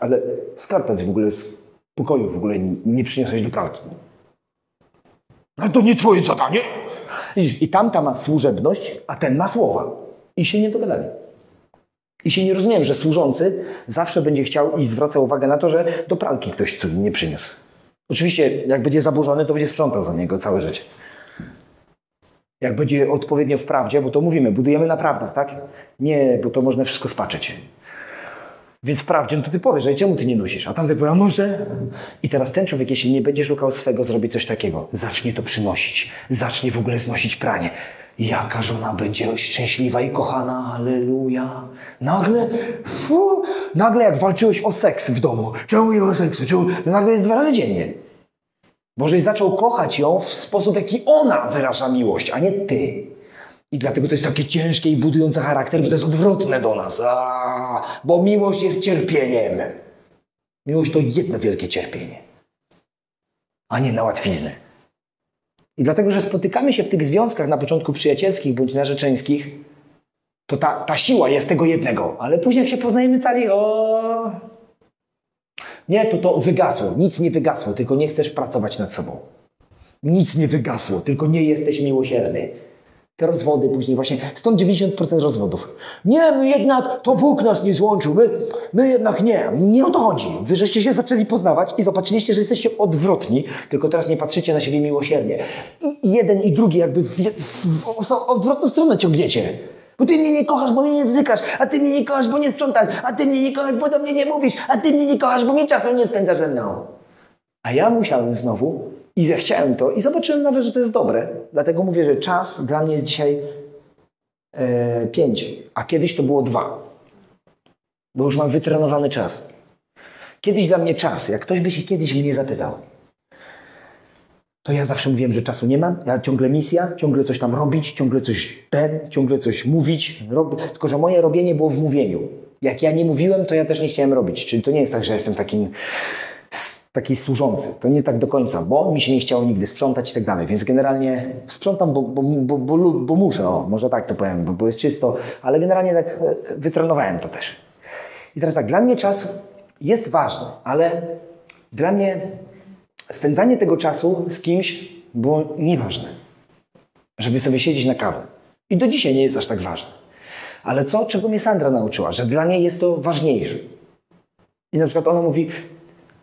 Ale skarpet w ogóle... Pokoju w ogóle nie przyniosłeś do pralki. Ale to nie twoje zadanie. I tamta ma służebność, a ten ma słowa. I się nie dogadali. I się nie rozumiem, że służący zawsze będzie chciał i zwraca uwagę na to, że do pralki ktoś cudzy nie przyniósł. Oczywiście jak będzie zaburzony, to będzie sprzątał za niego całe życie. Jak będzie odpowiednio w prawdzie, bo to mówimy, budujemy na prawdach, tak? Nie, bo to można wszystko spaczyć. Więc wprawdzie, no to ty powiesz, że czemu ty nie nosisz? A tamty powie, a może? I teraz ten człowiek, jeśli nie będzie szukał swego, zrobi coś takiego. Zacznie to przynosić. Zacznie w ogóle znosić pranie. Jaka żona będzie szczęśliwa i kochana. Alleluja. Nagle jak walczyłeś o seks w domu. Czemu nie ma seksu? Czemu? Nagle jest 2 razy dziennie. Bożeś zaczął kochać ją w sposób, jaki ona wyraża miłość, a nie ty. I dlatego to jest takie ciężkie i budujące charakter, bo to jest odwrotne do nas. Bo miłość jest cierpieniem. Miłość to jedno wielkie cierpienie. a nie na łatwiznę. I dlatego, że spotykamy się w tych związkach na początku przyjacielskich bądź narzeczeńskich, to ta siła jest tego jednego, ale później jak się poznajemy cali, o... Nie, to wygasło, nic nie wygasło, tylko nie chcesz pracować nad sobą. Nic nie wygasło, tylko nie jesteś miłosierny. Te rozwody później właśnie, stąd 90% rozwodów. Nie, my jednak, to Bóg nas nie złączył, my jednak nie o to chodzi. Wy żeście się zaczęli poznawać i zobaczyliście, że jesteście odwrotni, tylko teraz nie patrzycie na siebie miłosiernie. I jeden i drugi jakby w odwrotną stronę ciągniecie. Bo ty mnie nie kochasz, bo mnie nie dotykasz, a ty mnie nie kochasz, bo nie sprzątasz, a ty mnie nie kochasz, bo do mnie nie mówisz, a ty mnie nie kochasz, bo mnie czasem nie spędzasz ze mną. A ja musiałem znowu i zechciałem to i zobaczyłem nawet, że to jest dobre. Dlatego mówię, że czas dla mnie jest dzisiaj 5, a kiedyś to było 2. Bo już mam wytrenowany czas. Kiedyś dla mnie czas, jak ktoś by się kiedyś mnie zapytał, to ja zawsze mówiłem, że czasu nie mam, ja ciągle misja, ciągle coś tam robić, ciągle coś ciągle coś mówić, tylko że moje robienie było w mówieniu. Jak ja nie mówiłem, to ja też nie chciałem robić. Czyli to nie jest tak, że jestem taki służący. To nie tak do końca, bo mi się nie chciało nigdy sprzątać i tak dalej. Więc generalnie sprzątam, bo muszę, może tak to powiem, bo jest czysto, ale generalnie tak wytrenowałem to też. I teraz tak, dla mnie czas jest ważny, ale dla mnie spędzanie tego czasu z kimś było nieważne. Żeby sobie siedzieć na kawę. I do dzisiaj nie jest aż tak ważne. Ale co? Czego mnie Sandra nauczyła? Że dla niej jest to ważniejsze. I na przykład ona mówi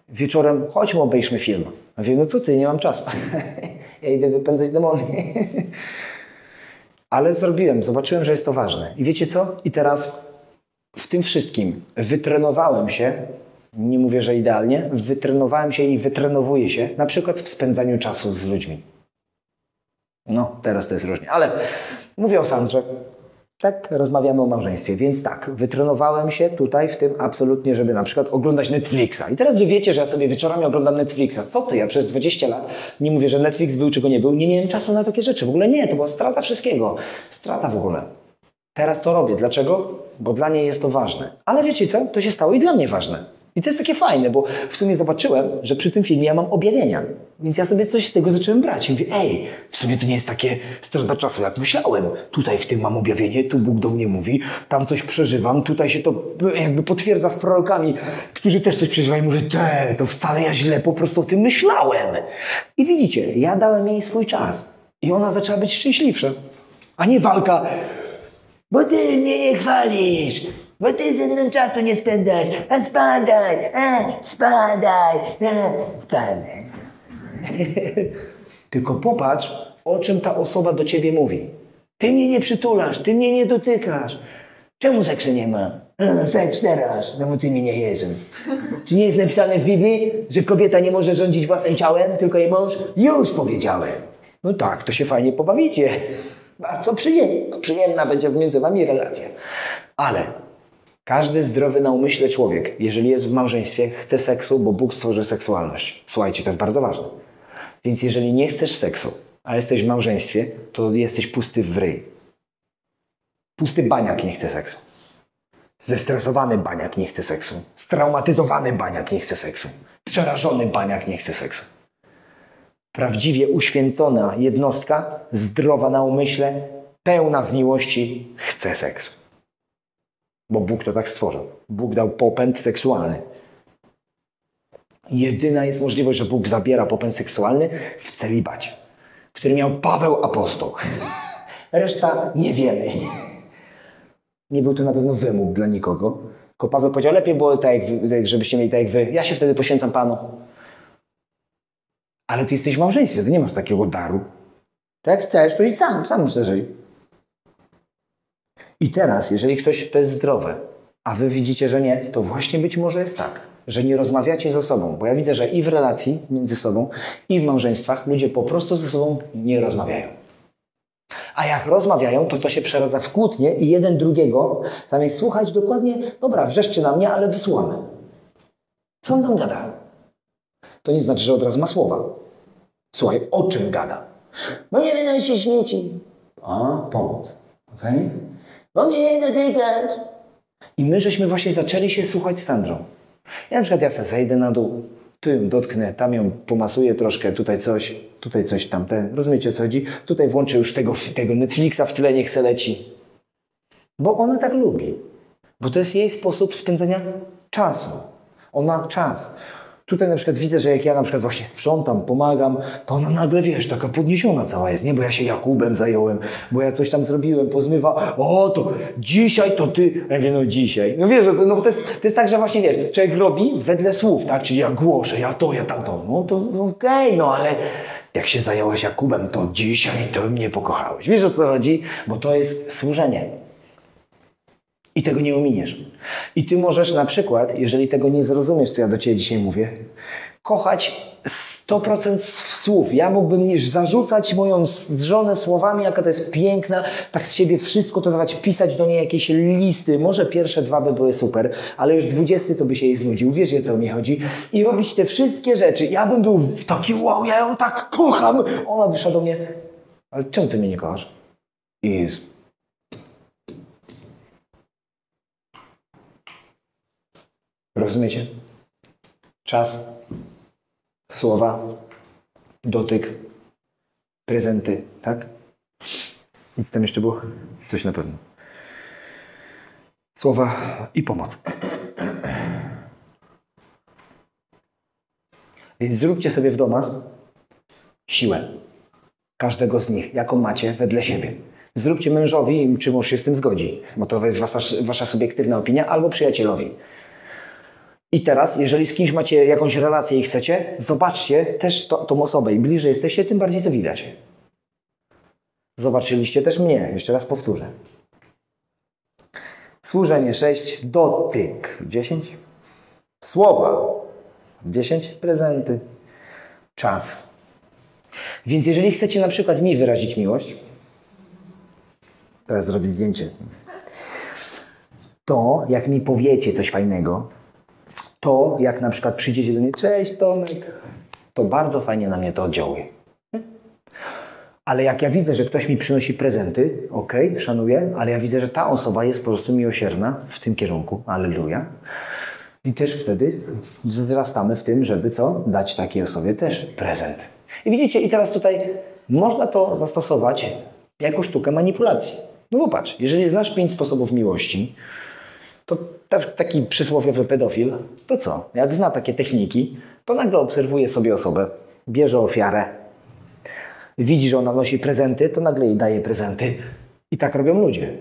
wieczorem, chodźmy, obejrzmy film. A mówię, no co ty, nie mam czasu. Ja idę wypędzać demony. Ale zrobiłem, zobaczyłem, że jest to ważne. I wiecie co? I teraz w tym wszystkim wytrenowałem się, nie mówię, że idealnie, wytrenowałem się i wytrenowuję się, na przykład w spędzaniu czasu z ludźmi. No, teraz to jest różnie, ale mówię o Sandrze, tak rozmawiamy o małżeństwie, więc tak, wytrenowałem się tutaj w tym absolutnie, żeby na przykład oglądać Netflixa. I teraz wy wiecie, że ja sobie wieczorami oglądam Netflixa. Co ty, ja przez 20 lat nie mówię, że Netflix był czy go nie był, nie miałem czasu na takie rzeczy, w ogóle nie, to była strata wszystkiego, strata w ogóle. Teraz to robię, dlaczego? Bo dla niej jest to ważne. Ale wiecie co, to się stało i dla mnie ważne. I to jest takie fajne, bo w sumie zobaczyłem, że przy tym filmie ja mam objawienia. Więc ja sobie coś z tego zacząłem brać. I mówię, ej, w sumie to nie jest takie strata czasu, jak myślałem. Tutaj w tym mam objawienie, tu Bóg do mnie mówi, tam coś przeżywam, tutaj się to jakby potwierdza z prorokami, którzy też coś przeżywają. I mówię, to wcale ja źle po prostu o tym myślałem. I widzicie, ja dałem jej swój czas. I ona zaczęła być szczęśliwsza. A nie walka, bo ty mnie nie chwalisz. Bo ty ze mną czasu nie spędzasz, a spadaj, spadaj. Tylko popatrz, o czym ta osoba do ciebie mówi. Ty mnie nie przytulasz, ty mnie nie dotykasz. Czemu seksu nie ma? Seks teraz, no bo ty mnie nie jesteś. Czy nie jest napisane w Biblii, że kobieta nie może rządzić własnym ciałem, tylko jej mąż? Już powiedziałem. No tak, to się fajnie pobawicie. Bardzo przyjemna będzie między wami relacja. Ale każdy zdrowy na umyśle człowiek, jeżeli jest w małżeństwie, chce seksu, bo Bóg stworzył seksualność. Słuchajcie, to jest bardzo ważne. Więc jeżeli nie chcesz seksu, a jesteś w małżeństwie, to jesteś pusty w ryj. Pusty baniak nie chce seksu. Zestresowany baniak nie chce seksu. Straumatyzowany baniak nie chce seksu. Przerażony baniak nie chce seksu. Prawdziwie uświęcona jednostka, zdrowa na umyśle, pełna w miłości, chce seksu. Bo Bóg to tak stworzył. Bóg dał popęd seksualny. Jedyna jest możliwość, że Bóg zabiera popęd seksualny w celibacie, który miał Paweł apostoł. Reszta nie wiemy. Nie był to na pewno wymóg dla nikogo. Tylko Paweł powiedział, lepiej było tak, żebyście mieli tak jak wy. Ja się wtedy poświęcam Panu. Ale ty jesteś w małżeństwie, ty nie masz takiego daru. To jak chcesz, to idź sam żyj. I teraz, jeżeli ktoś to jest zdrowe, a wy widzicie, że nie, to właśnie być może jest tak, że nie rozmawiacie ze sobą. Bo ja widzę, że i w relacji między sobą, i w małżeństwach ludzie po prostu ze sobą nie rozmawiają. A jak rozmawiają, to się przeradza w kłótnie i jeden drugiego zamiast słuchać dokładnie, dobra, wrzeszczy na mnie, ale wysłuchamy. Co on nam gada? To nie znaczy, że od razu ma słowa. Słuchaj, o czym gada? No nie wiem, się śmieci. A, pomoc. Okej? Bo mnie nie dotykasz. I my żeśmy właśnie zaczęli się słuchać z Sandrą. Ja na przykład sobie zejdę na dół, tym dotknę, tam ją pomasuję troszkę, tutaj coś tamten. Rozumiecie, co chodzi? Tutaj włączę już tego Netflixa w tyle, niech se leci. Bo ona tak lubi. Bo to jest jej sposób spędzenia czasu. Ona czas. Tutaj na przykład widzę, że jak ja na przykład właśnie sprzątam, pomagam, to ona nagle, wiesz, taka podniesiona cała jest, nie? Bo ja się Jakubem zająłem, bo ja coś tam zrobiłem, pozmywa. O, to dzisiaj to ty... Ja mówię, no dzisiaj. No wiesz, no to jest tak, że właśnie, wiesz, człowiek robi wedle słów, tak? Czyli ja głoszę, ja to, ja tamto. No to okej, no ale jak się zająłeś Jakubem, to dzisiaj to mnie pokochałeś. Wiesz, o co chodzi? Bo to jest służenie. I tego nie ominiesz. I ty możesz na przykład, jeżeli tego nie zrozumiesz, co ja do ciebie dzisiaj mówię, kochać 100% słów. Ja mógłbym zarzucać moją żonę słowami, jaka to jest piękna, tak z siebie wszystko to dawać, pisać do niej jakieś listy. Może pierwsze dwa by były super, ale już 20 to by się jej znudził. Wiecie, co mi chodzi? I robić te wszystkie rzeczy. Ja bym był taki wow, ja ją tak kocham. Ona by szła do mnie, ale czemu ty mnie nie kochasz? Jezu. Rozumiecie? Czas, słowa, dotyk, prezenty, tak? Nic tam jeszcze było? Coś na pewno. Słowa i pomoc. Więc zróbcie sobie w domach siłę. Każdego z nich, jaką macie wedle siebie. Zróbcie mężowi, czy mąż się z tym zgodzi, bo to jest wasza subiektywna opinia, albo przyjacielowi. I teraz, jeżeli z kimś macie jakąś relację i chcecie, zobaczcie też tą osobę. Im bliżej jesteście, tym bardziej to widać. Zobaczyliście też mnie. Jeszcze raz powtórzę. Służenie 6, dotyk 10, słowa 10, prezenty, czas. Więc jeżeli chcecie na przykład mi wyrazić miłość, teraz zrobię zdjęcie, to jak mi powiecie coś fajnego, to jak na przykład przyjdziecie do mnie, cześć Tomek, to bardzo fajnie na mnie to oddziałuje. Ale jak ja widzę, że ktoś mi przynosi prezenty, okej, szanuję, ale ja widzę, że ta osoba jest po prostu miłosierna w tym kierunku, alleluja. I też wtedy wzrastamy w tym, żeby co? Dać takiej osobie też prezent. I widzicie, i teraz tutaj można to zastosować jako sztukę manipulacji. No bo patrz, jeżeli znasz 5 sposobów miłości, to taki przysłowiowy pedofil, to co? Jak zna takie techniki, to nagle obserwuje sobie osobę, bierze ofiarę, widzi, że ona nosi prezenty, to nagle jej daje prezenty. I tak robią ludzie.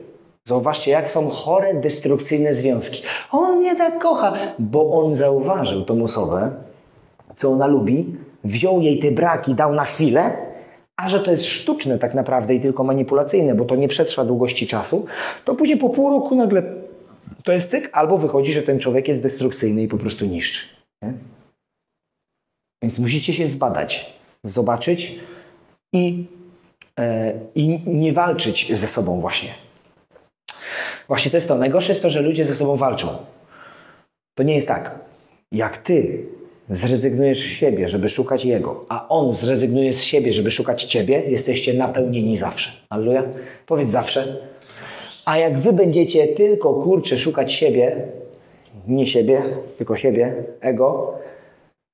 Zauważcie, jak są chore, destrukcyjne związki. On mnie tak kocha, bo on zauważył tą osobę, co ona lubi, wziął jej te braki, dał na chwilę, a że to jest sztuczne tak naprawdę i tylko manipulacyjne, bo to nie przetrwa długości czasu, to później po pół roku nagle... To jest cyk, albo wychodzi, że ten człowiek jest destrukcyjny i po prostu niszczy. Nie? Więc musicie się zbadać, zobaczyć i nie walczyć ze sobą właśnie. Właśnie to jest to. Najgorsze jest to, że ludzie ze sobą walczą. To nie jest tak. Jak ty zrezygnujesz z siebie, żeby szukać jego, a on zrezygnuje z siebie, żeby szukać ciebie, jesteście napełnieni zawsze. Alleluja. Powiedz zawsze. A jak wy będziecie tylko, kurczę, szukać siebie, nie siebie, tylko siebie, ego,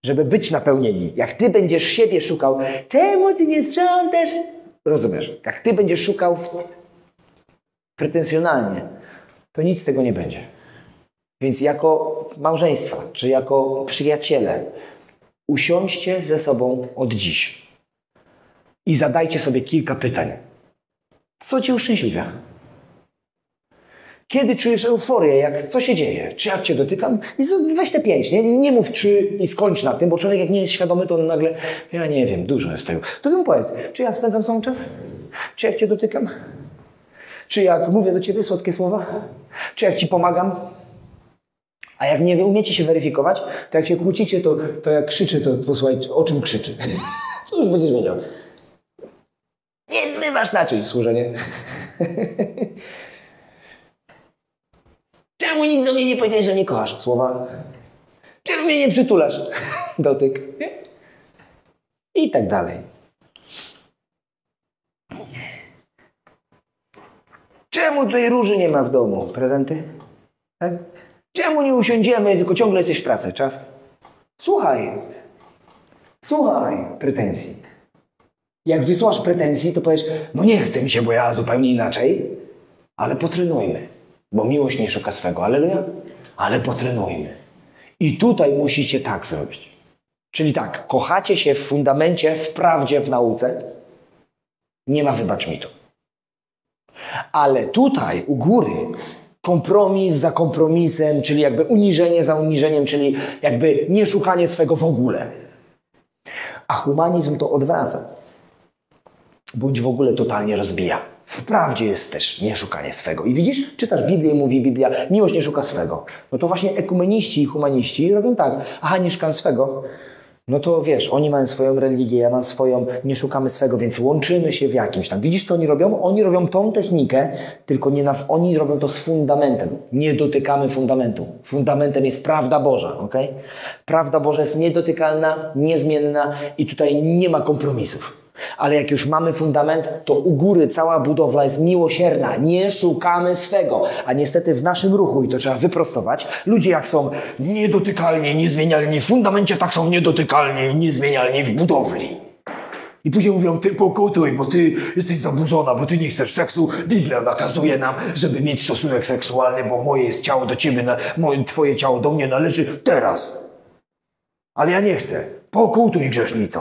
żeby być napełnieni. Jak ty będziesz siebie szukał, czemu ty nie sprzątasz? Rozumiesz? Jak ty będziesz szukał pretensjonalnie, to nic z tego nie będzie. Więc jako małżeństwa, czy jako przyjaciele, usiądźcie ze sobą od dziś i zadajcie sobie kilka pytań. Co cię uszczęśliwia? Kiedy czujesz euforię, co się dzieje? Czy jak cię dotykam? Weź te 5, nie mów czy i skończ na tym, bo człowiek jak nie jest świadomy, to on nagle, ja nie wiem, dużo jest tego. To ty mu powiedz, czy ja spędzam sobą czas? Czy jak cię dotykam? Czy jak mówię do ciebie słodkie słowa? Czy jak ci pomagam? A jak nie umiecie się weryfikować, to jak się kłócicie, to jak krzyczy, to posłuchaj, o czym krzyczy. To już będziesz wiedział. Nie zmywasz naczyń, służenie. Czemu nic do mnie nie powiedziałeś, że nie kochasz? Słowa. Czemu mnie nie przytulasz? Dotyk. I tak dalej. Czemu tej róży nie ma w domu? Prezenty? Tak? Czemu nie usiądziemy, tylko ciągle jesteś w pracy? Czas. Słuchaj, Słuchaj pretensji. Jak wysłuchasz pretensji, to powiesz, no nie chce mi się, bo ja zupełnie inaczej, ale potrenujmy, bo miłość nie szuka swego. Ale potrenujmy. I tutaj musicie tak zrobić. Czyli tak, kochacie się w fundamencie, w prawdzie, w nauce. Nie ma wybacz mi tu. Ale tutaj, u góry, kompromis za kompromisem, czyli jakby uniżenie za uniżeniem, czyli jakby nie szukanie swego w ogóle. A humanizm to odwraca. Bądź w ogóle totalnie rozbija. Wprawdzie jest też nie szukanie swego. I widzisz, czytasz Biblię i mówi Biblia, miłość nie szuka swego. No to właśnie ekumeniści i humaniści robią tak. Aha, nie szukam swego. No to wiesz, oni mają swoją religię, ja mam swoją, nie szukamy swego, więc łączymy się w jakimś tam. Widzisz, co oni robią? Oni robią tą technikę, tylko nie oni robią to z fundamentem. Nie dotykamy fundamentu. Fundamentem jest prawda Boża, ok? Prawda Boża jest niedotykalna, niezmienna i tutaj nie ma kompromisów. Ale jak już mamy fundament, to u góry cała budowla jest miłosierna. Nie szukamy swego. A niestety w naszym ruchu, i to trzeba wyprostować, ludzie jak są niedotykalni, niezmienialni w fundamencie, tak są niedotykalni, niezmienialni w budowli. I później mówią, ty pokutuj, bo ty jesteś zaburzona, bo ty nie chcesz seksu. Biblia nakazuje nam, żeby mieć stosunek seksualny, bo moje jest ciało do ciebie, twoje ciało do mnie należy teraz. Ale ja nie chcę. Pokutuj grzesznicą.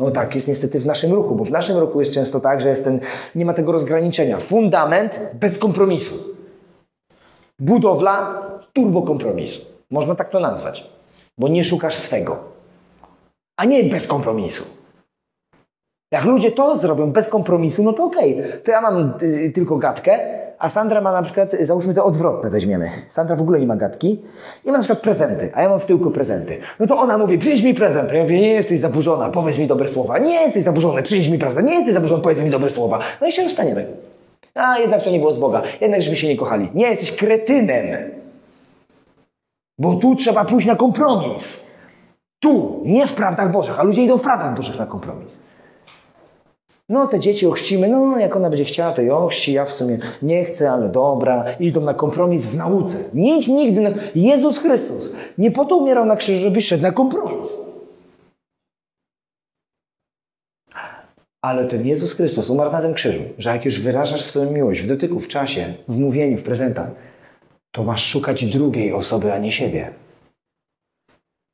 No tak, jest niestety w naszym ruchu, bo w naszym ruchu jest często tak, że jest nie ma tego rozgraniczenia. Fundament bez kompromisu. Budowla turbokompromisu. Można tak to nazwać, bo nie szukasz swego, a nie bez kompromisu. Jak ludzie to zrobią bez kompromisu, no to okej, to ja mam tylko gadkę, a Sandra ma na przykład, załóżmy to odwrotne weźmiemy. Sandra w ogóle nie ma gadki i ma na przykład prezenty, a ja mam w tyłku prezenty. No to ona mówi, przynieś mi prezent. Ja mówię, nie jesteś zaburzona, powiedz mi dobre słowa. Nie jesteś zaburzony, przynieś mi prezent. Nie jesteś zaburzony, powiedz mi dobre słowa. No i się rozstaniemy. A jednak to nie było z Boga, jednak żeśmy się nie kochali. Nie, jesteś kretynem. Bo tu trzeba pójść na kompromis. Tu, nie w prawdach Bożych, a ludzie idą w prawdach Bożych na kompromis. No te dzieci ochrzcimy, no jak ona będzie chciała, to ją ochrzci, ja w sumie nie chcę, ale dobra. Idą na kompromis w nauce. Nikt nigdy, Jezus Chrystus nie po to umierał na krzyżu, żeby szedł na kompromis. Ale ten Jezus Chrystus umarł na tym krzyżu, że jak już wyrażasz swoją miłość w dotyku, w czasie, w mówieniu, w prezentach, to masz szukać drugiej osoby, a nie siebie.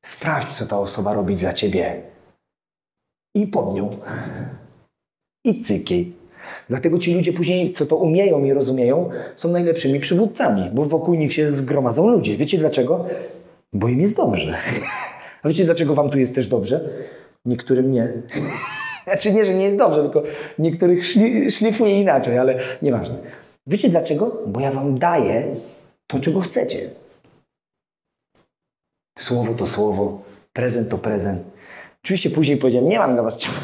Sprawdź, co ta osoba robi dla ciebie. I pod nią. I cykiej. Dlatego ci ludzie później, co to umieją i rozumieją, są najlepszymi przywódcami, bo wokół nich się zgromadzą ludzie. Wiecie dlaczego? Bo im jest dobrze. A wiecie dlaczego wam tu jest też dobrze? Niektórym nie. Znaczy nie, że nie jest dobrze, tylko niektórych szlifuje inaczej, ale nieważne. Wiecie dlaczego? Bo ja wam daję to, czego chcecie. Słowo to słowo, prezent to prezent. Oczywiście później powiedziałem, nie mam dla was czasu.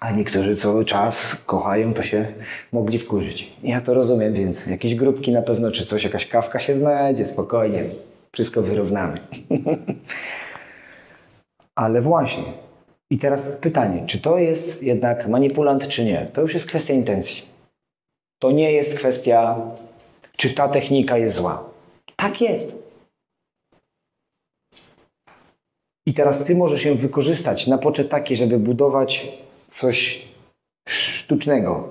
A niektórzy cały czas kochają, to się mogli wkurzyć. Ja to rozumiem, więc jakieś grupki na pewno, czy coś, jakaś kawka się znajdzie, spokojnie. Wszystko wyrównamy. Ale właśnie. I teraz pytanie, czy to jest jednak manipulant, czy nie? To już jest kwestia intencji. To nie jest kwestia, czy ta technika jest zła. Tak jest. I teraz ty możesz ją wykorzystać na poczet taki, żeby budować coś sztucznego.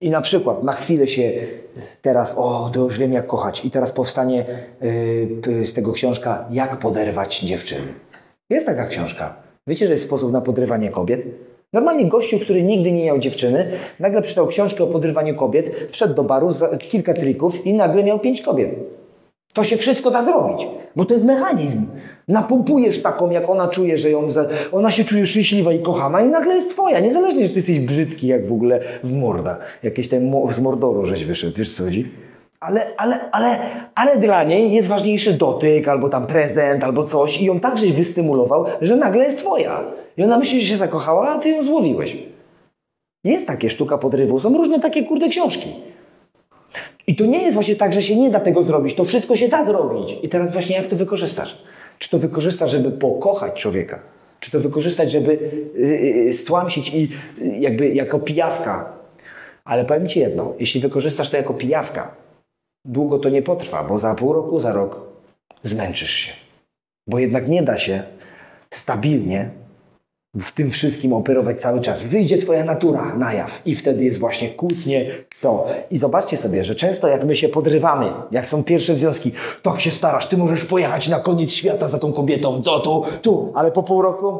I na przykład na chwilę się teraz, o, to już wiem jak kochać. I teraz powstanie z tego książka Jak poderwać dziewczyny. Jest taka książka. Wiecie, że jest sposób na podrywanie kobiet? Normalnie gościu, który nigdy nie miał dziewczyny, nagle przeczytał książkę o podrywaniu kobiet, wszedł do baru, kilka trików i nagle miał 5 kobiet. To się wszystko da zrobić, bo to jest mechanizm. Napompujesz taką, jak ona czuje, że ją... Ona się czuje szczęśliwa i kochana i nagle jest twoja. Niezależnie, że ty jesteś brzydki, jak w ogóle w morda. Jakieś ten z Mordoru żeś wyszedł, wiesz co chodzi? Ale dla niej jest ważniejszy dotyk, albo tam prezent, albo coś i ją tak żeś wystymulował, że nagle jest twoja. I ona myśli, że się zakochała, a ty ją złowiłeś. Jest takie sztuka podrywu, są różne takie kurde książki. I to nie jest właśnie tak, że się nie da tego zrobić. To wszystko się da zrobić. I teraz właśnie jak to wykorzystasz? Czy to wykorzystasz, żeby pokochać człowieka? Czy to wykorzystać, żeby stłamsić i jakby jako pijawka? Ale powiem ci jedno. Jeśli wykorzystasz to jako pijawka, długo to nie potrwa, bo za pół roku, za rok zmęczysz się. Bo jednak nie da się stabilnie w tym wszystkim operować cały czas. Wyjdzie twoja natura na jaw i wtedy jest właśnie kłótnie to. I zobaczcie sobie, że często jak my się podrywamy, jak są pierwsze związki, tak się starasz, ty możesz pojechać na koniec świata za tą kobietą, tu, ale po pół roku...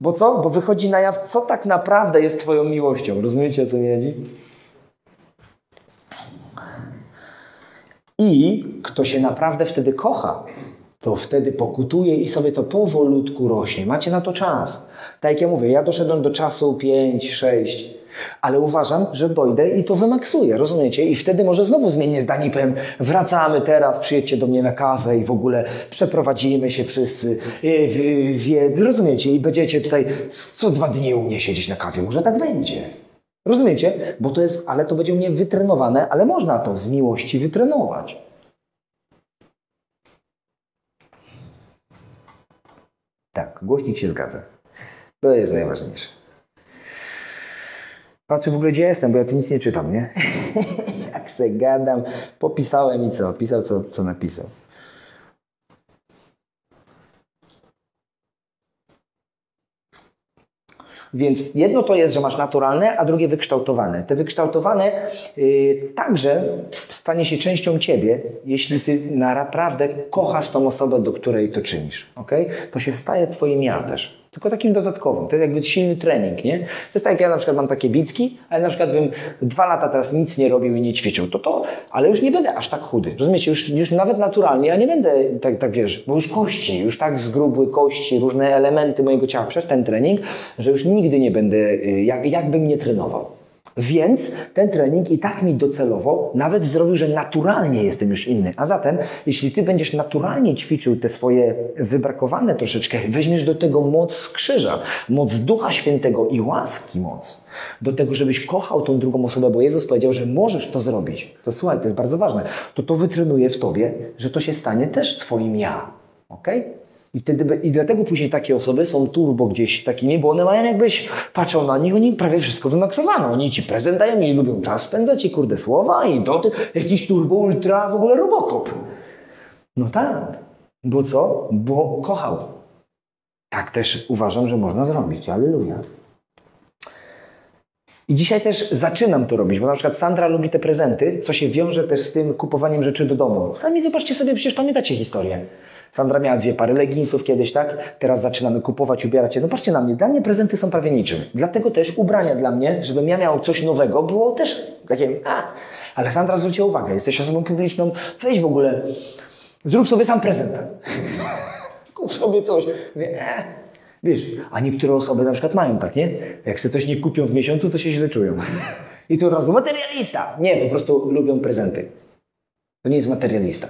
Bo co? Bo wychodzi na jaw, co tak naprawdę jest twoją miłością. Rozumiecie, o co mi chodzi? I kto się naprawdę wtedy kocha, to wtedy pokutuje i sobie to powolutku rośnie. Macie na to czas. Tak jak ja mówię, ja doszedłem do czasu 5, 6, ale uważam, że dojdę i to wymaksuję, rozumiecie? I wtedy może znowu zmienię zdanie i powiem, wracamy teraz, przyjedźcie do mnie na kawę i w ogóle przeprowadzimy się wszyscy, rozumiecie? I będziecie tutaj co 2 dni u mnie siedzieć na kawie, może tak będzie. Rozumiecie? Bo to jest, ale to będzie u mnie wytrenowane, ale można to z miłości wytrenować. Tak, głośnik się zgadza. To jest najważniejsze. Patrzę w ogóle, gdzie jestem, bo ja tu nic nie czytam, nie? Jak se gadam, popisałem i co? Pisał, co napisał. Więc jedno to jest, że masz naturalne, a drugie wykształtowane. Te wykształtowane także stanie się częścią ciebie, jeśli ty naprawdę kochasz tą osobę, do której to czynisz. Okay? To się staje twoim ja też. Tylko takim dodatkowym. To jest jakby silny trening, nie? To jest tak, jak ja na przykład mam takie bicki, ale na przykład bym 2 lata teraz nic nie robił i nie ćwiczył. Ale już nie będę aż tak chudy. Rozumiecie? Już nawet naturalnie, ja nie będę tak wiesz, bo już kości, już tak zgrubły kości, różne elementy mojego ciała przez ten trening, że już nigdy nie będę, jakbym nie trenował. Więc ten trening i tak mi docelowo nawet zrobił, że naturalnie jestem już inny. A zatem, jeśli ty będziesz naturalnie ćwiczył te swoje wybrakowane troszeczkę, weźmiesz do tego moc z krzyża, moc Ducha Świętego i łaski moc. Do tego, żebyś kochał tą drugą osobę, bo Jezus powiedział, że możesz to zrobić. To słuchaj, to jest bardzo ważne. To wytrenuje w tobie, że to się stanie też twoim ja. Okej? I dlatego później takie osoby są turbo gdzieś takimi, bo one mają jakbyś patrzał na nich, oni prawie wszystko wymaksowano. Oni ci prezent dają i lubią czas spędzać i kurde słowa i jakiś turbo ultra w ogóle robokop. No tak, bo co? Bo kochał. Tak też uważam, że można zrobić. Alleluja. I dzisiaj też zaczynam to robić, bo na przykład Sandra lubi te prezenty, co się wiąże też z tym kupowaniem rzeczy do domu. Sami zobaczcie sobie, przecież pamiętacie historię. Sandra miała 2 pary leginsów kiedyś, tak? Teraz zaczynamy kupować, ubierać się. No patrzcie na mnie, dla mnie prezenty są prawie niczym. Dlatego też ubrania dla mnie, żebym ja miał coś nowego, było też takie... Ale Sandra zwróciła uwagę, jesteś osobą publiczną, weź w ogóle, zrób sobie sam prezent. Kup sobie coś. Wiesz, a niektóre osoby na przykład mają tak, nie? Jak sobie coś nie kupią w miesiącu, to się źle czują. I to od razu materialista. Nie, po prostu lubią prezenty. To nie jest materialista.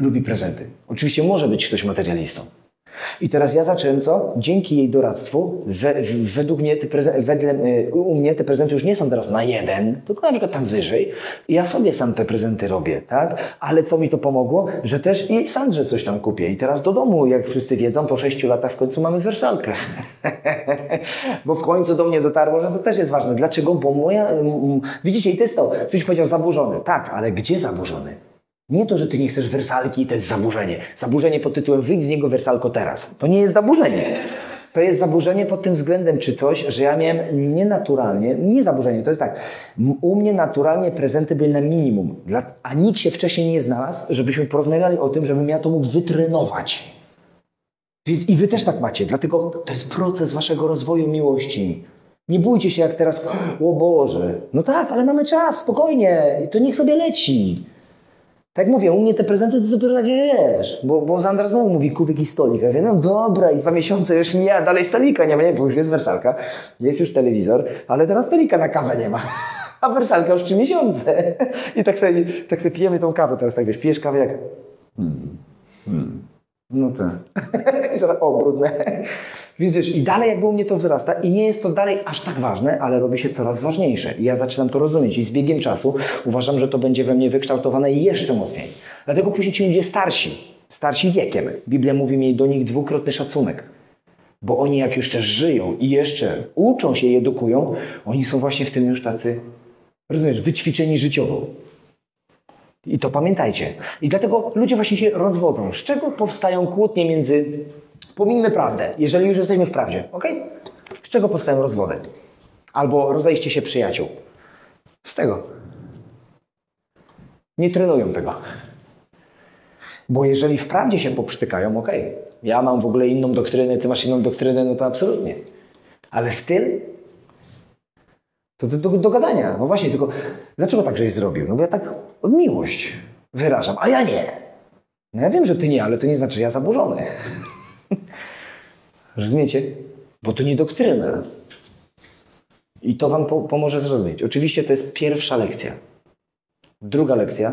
Lubi prezenty. Oczywiście może być ktoś materialistą. I teraz ja zacząłem co? Dzięki jej doradztwu u mnie te prezenty już nie są teraz na jeden, tylko na przykład tam wyżej. I ja sobie sam te prezenty robię, tak? Ale co mi to pomogło? Że też i Sandrze coś tam kupię. I teraz do domu, jak wszyscy wiedzą, po 6 latach w końcu mamy wersalkę. Bo w końcu do mnie dotarło, że to też jest ważne. Dlaczego? Bo moja... Widzicie, i to jest to. Ktoś powiedział zaburzony. Tak, ale gdzie zaburzony? Nie to, że ty nie chcesz wersalki, to jest zaburzenie. Zaburzenie pod tytułem wyjdź z niego wersalko teraz. To nie jest zaburzenie. To jest zaburzenie pod tym względem czy coś, że ja miałem nienaturalnie, nie zaburzenie, to jest tak. U mnie naturalnie prezenty były na minimum, a nikt się wcześniej nie znalazł, żebyśmy porozmawiali o tym, żebym ja to mógł wytrenować. Więc i wy też tak macie, dlatego to jest proces waszego rozwoju miłości. Nie bójcie się jak teraz, o Boże, no tak, ale mamy czas, spokojnie, to niech sobie leci. Tak mówię, u mnie te prezenty to dopiero tak wiesz, bo Sandra znowu mówi kup jakiś stolik, a ja mówię, no dobra i 2 miesiące już mija, dalej stolika nie ma, bo już jest wersalka, jest już telewizor, ale teraz stolika na kawę nie ma, a wersalka już 3 miesiące i tak sobie pijemy tą kawę teraz, tak wiesz, pijesz kawę jak no tak, i zaraz brudne, więc wiesz, i dalej jakby u mnie to wzrasta i nie jest to dalej aż tak ważne, ale robi się coraz ważniejsze i ja zaczynam to rozumieć i z biegiem czasu uważam, że to będzie we mnie wykształtowane jeszcze mocniej, dlatego później ci ludzie starsi wiekiem, Biblia mówi mi do nich dwukrotny szacunek, bo oni jak już też żyją i jeszcze uczą się i edukują, oni są właśnie w tym już tacy Rozumiesz? Wyćwiczeni życiowo. I to pamiętajcie. I dlatego ludzie właśnie się rozwodzą. Z czego powstają kłótnie między... Pomijmy prawdę, jeżeli już jesteśmy w prawdzie. Okej? Z czego powstają rozwody? Albo rozejście się przyjaciół. Z tego. Nie trenują tego. Bo jeżeli wprawdzie się poprztykają, okej. Ja mam w ogóle inną doktrynę, ty masz inną doktrynę, no to absolutnie. Ale styl? To do gadania. No właśnie, tylko dlaczego tak żeś zrobił? No bo ja tak miłość wyrażam, a ja nie. No ja wiem, że ty nie, ale to nie znaczy, że ja zaburzony. Rozumiecie? Bo to nie doktryna. I to wam pomoże zrozumieć. Oczywiście to jest pierwsza lekcja. Druga lekcja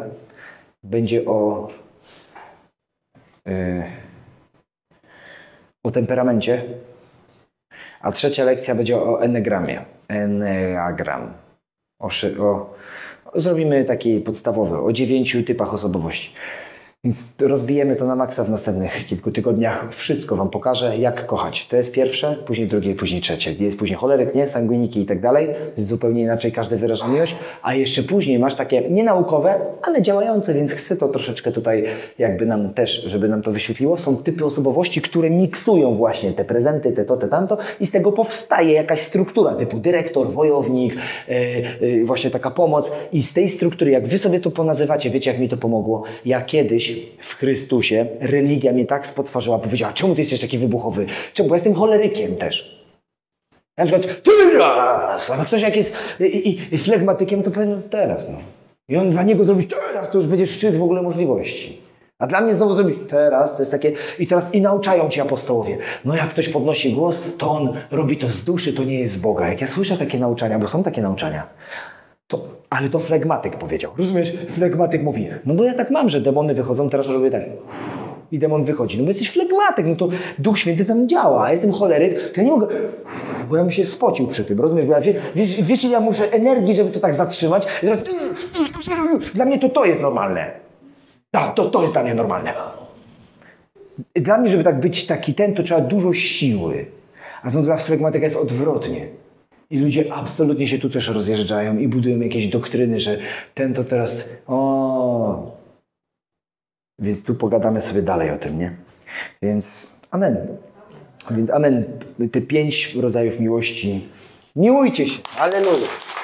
będzie o temperamencie, a trzecia lekcja będzie o enneagramie. Enneagram. Zrobimy taki podstawowy, o 9 typach osobowości. Więc rozbijemy to na maksa w następnych kilku tygodniach. Wszystko wam pokażę, jak kochać. To jest pierwsze, później drugie, później trzecie. Jest później choleryk, nie? Sanguiniki i tak dalej. Zupełnie inaczej każdy wyraża miłość. A jeszcze później masz takie nienaukowe, ale działające, więc chcę to troszeczkę tutaj jakby nam też, żeby nam to wyświetliło. Są typy osobowości, które miksują właśnie te prezenty, te to, te tamto i z tego powstaje jakaś struktura typu dyrektor, wojownik, właśnie taka pomoc. I z tej struktury, jak wy sobie to ponazywacie, wiecie jak mi to pomogło? Ja kiedyś w Chrystusie religia mnie tak spotwarzyła, powiedziała, czemu ty jesteś taki wybuchowy? Czemu? Bo jestem cholerykiem też. Na przykład teraz, a ktoś jak jest flegmatykiem, to pewnie teraz, no. I on dla niego zrobić teraz, to już będzie szczyt w ogóle możliwości. A dla mnie znowu zrobić teraz, to jest takie... I teraz i nauczają ci apostołowie. No jak ktoś podnosi głos, to on robi to z duszy, to nie jest z Boga. Jak ja słyszę takie nauczania, bo są takie nauczania, to, ale to flegmatyk powiedział. Rozumiesz? Flegmatyk mówi, no bo ja tak mam, że demony wychodzą, teraz robię tak. I demon wychodzi. No bo jesteś flegmatyk, no to Duch Święty tam działa, a jestem choleryk, to ja nie mogę, bo ja bym się spocił przy tym, rozumiesz? Bo ja, wiesz, ja muszę energii, żeby to tak zatrzymać. Dla mnie to jest normalne. Tak, to jest dla mnie normalne. Dla mnie, żeby tak być taki ten, to trzeba dużo siły. A znowu dla flegmatyka jest odwrotnie. I ludzie absolutnie się tu też rozjeżdżają i budują jakieś doktryny, że ten to teraz... O. Więc tu pogadamy sobie dalej o tym, nie? Więc amen. Te 5 rodzajów miłości. Miłujcie się. Alleluja.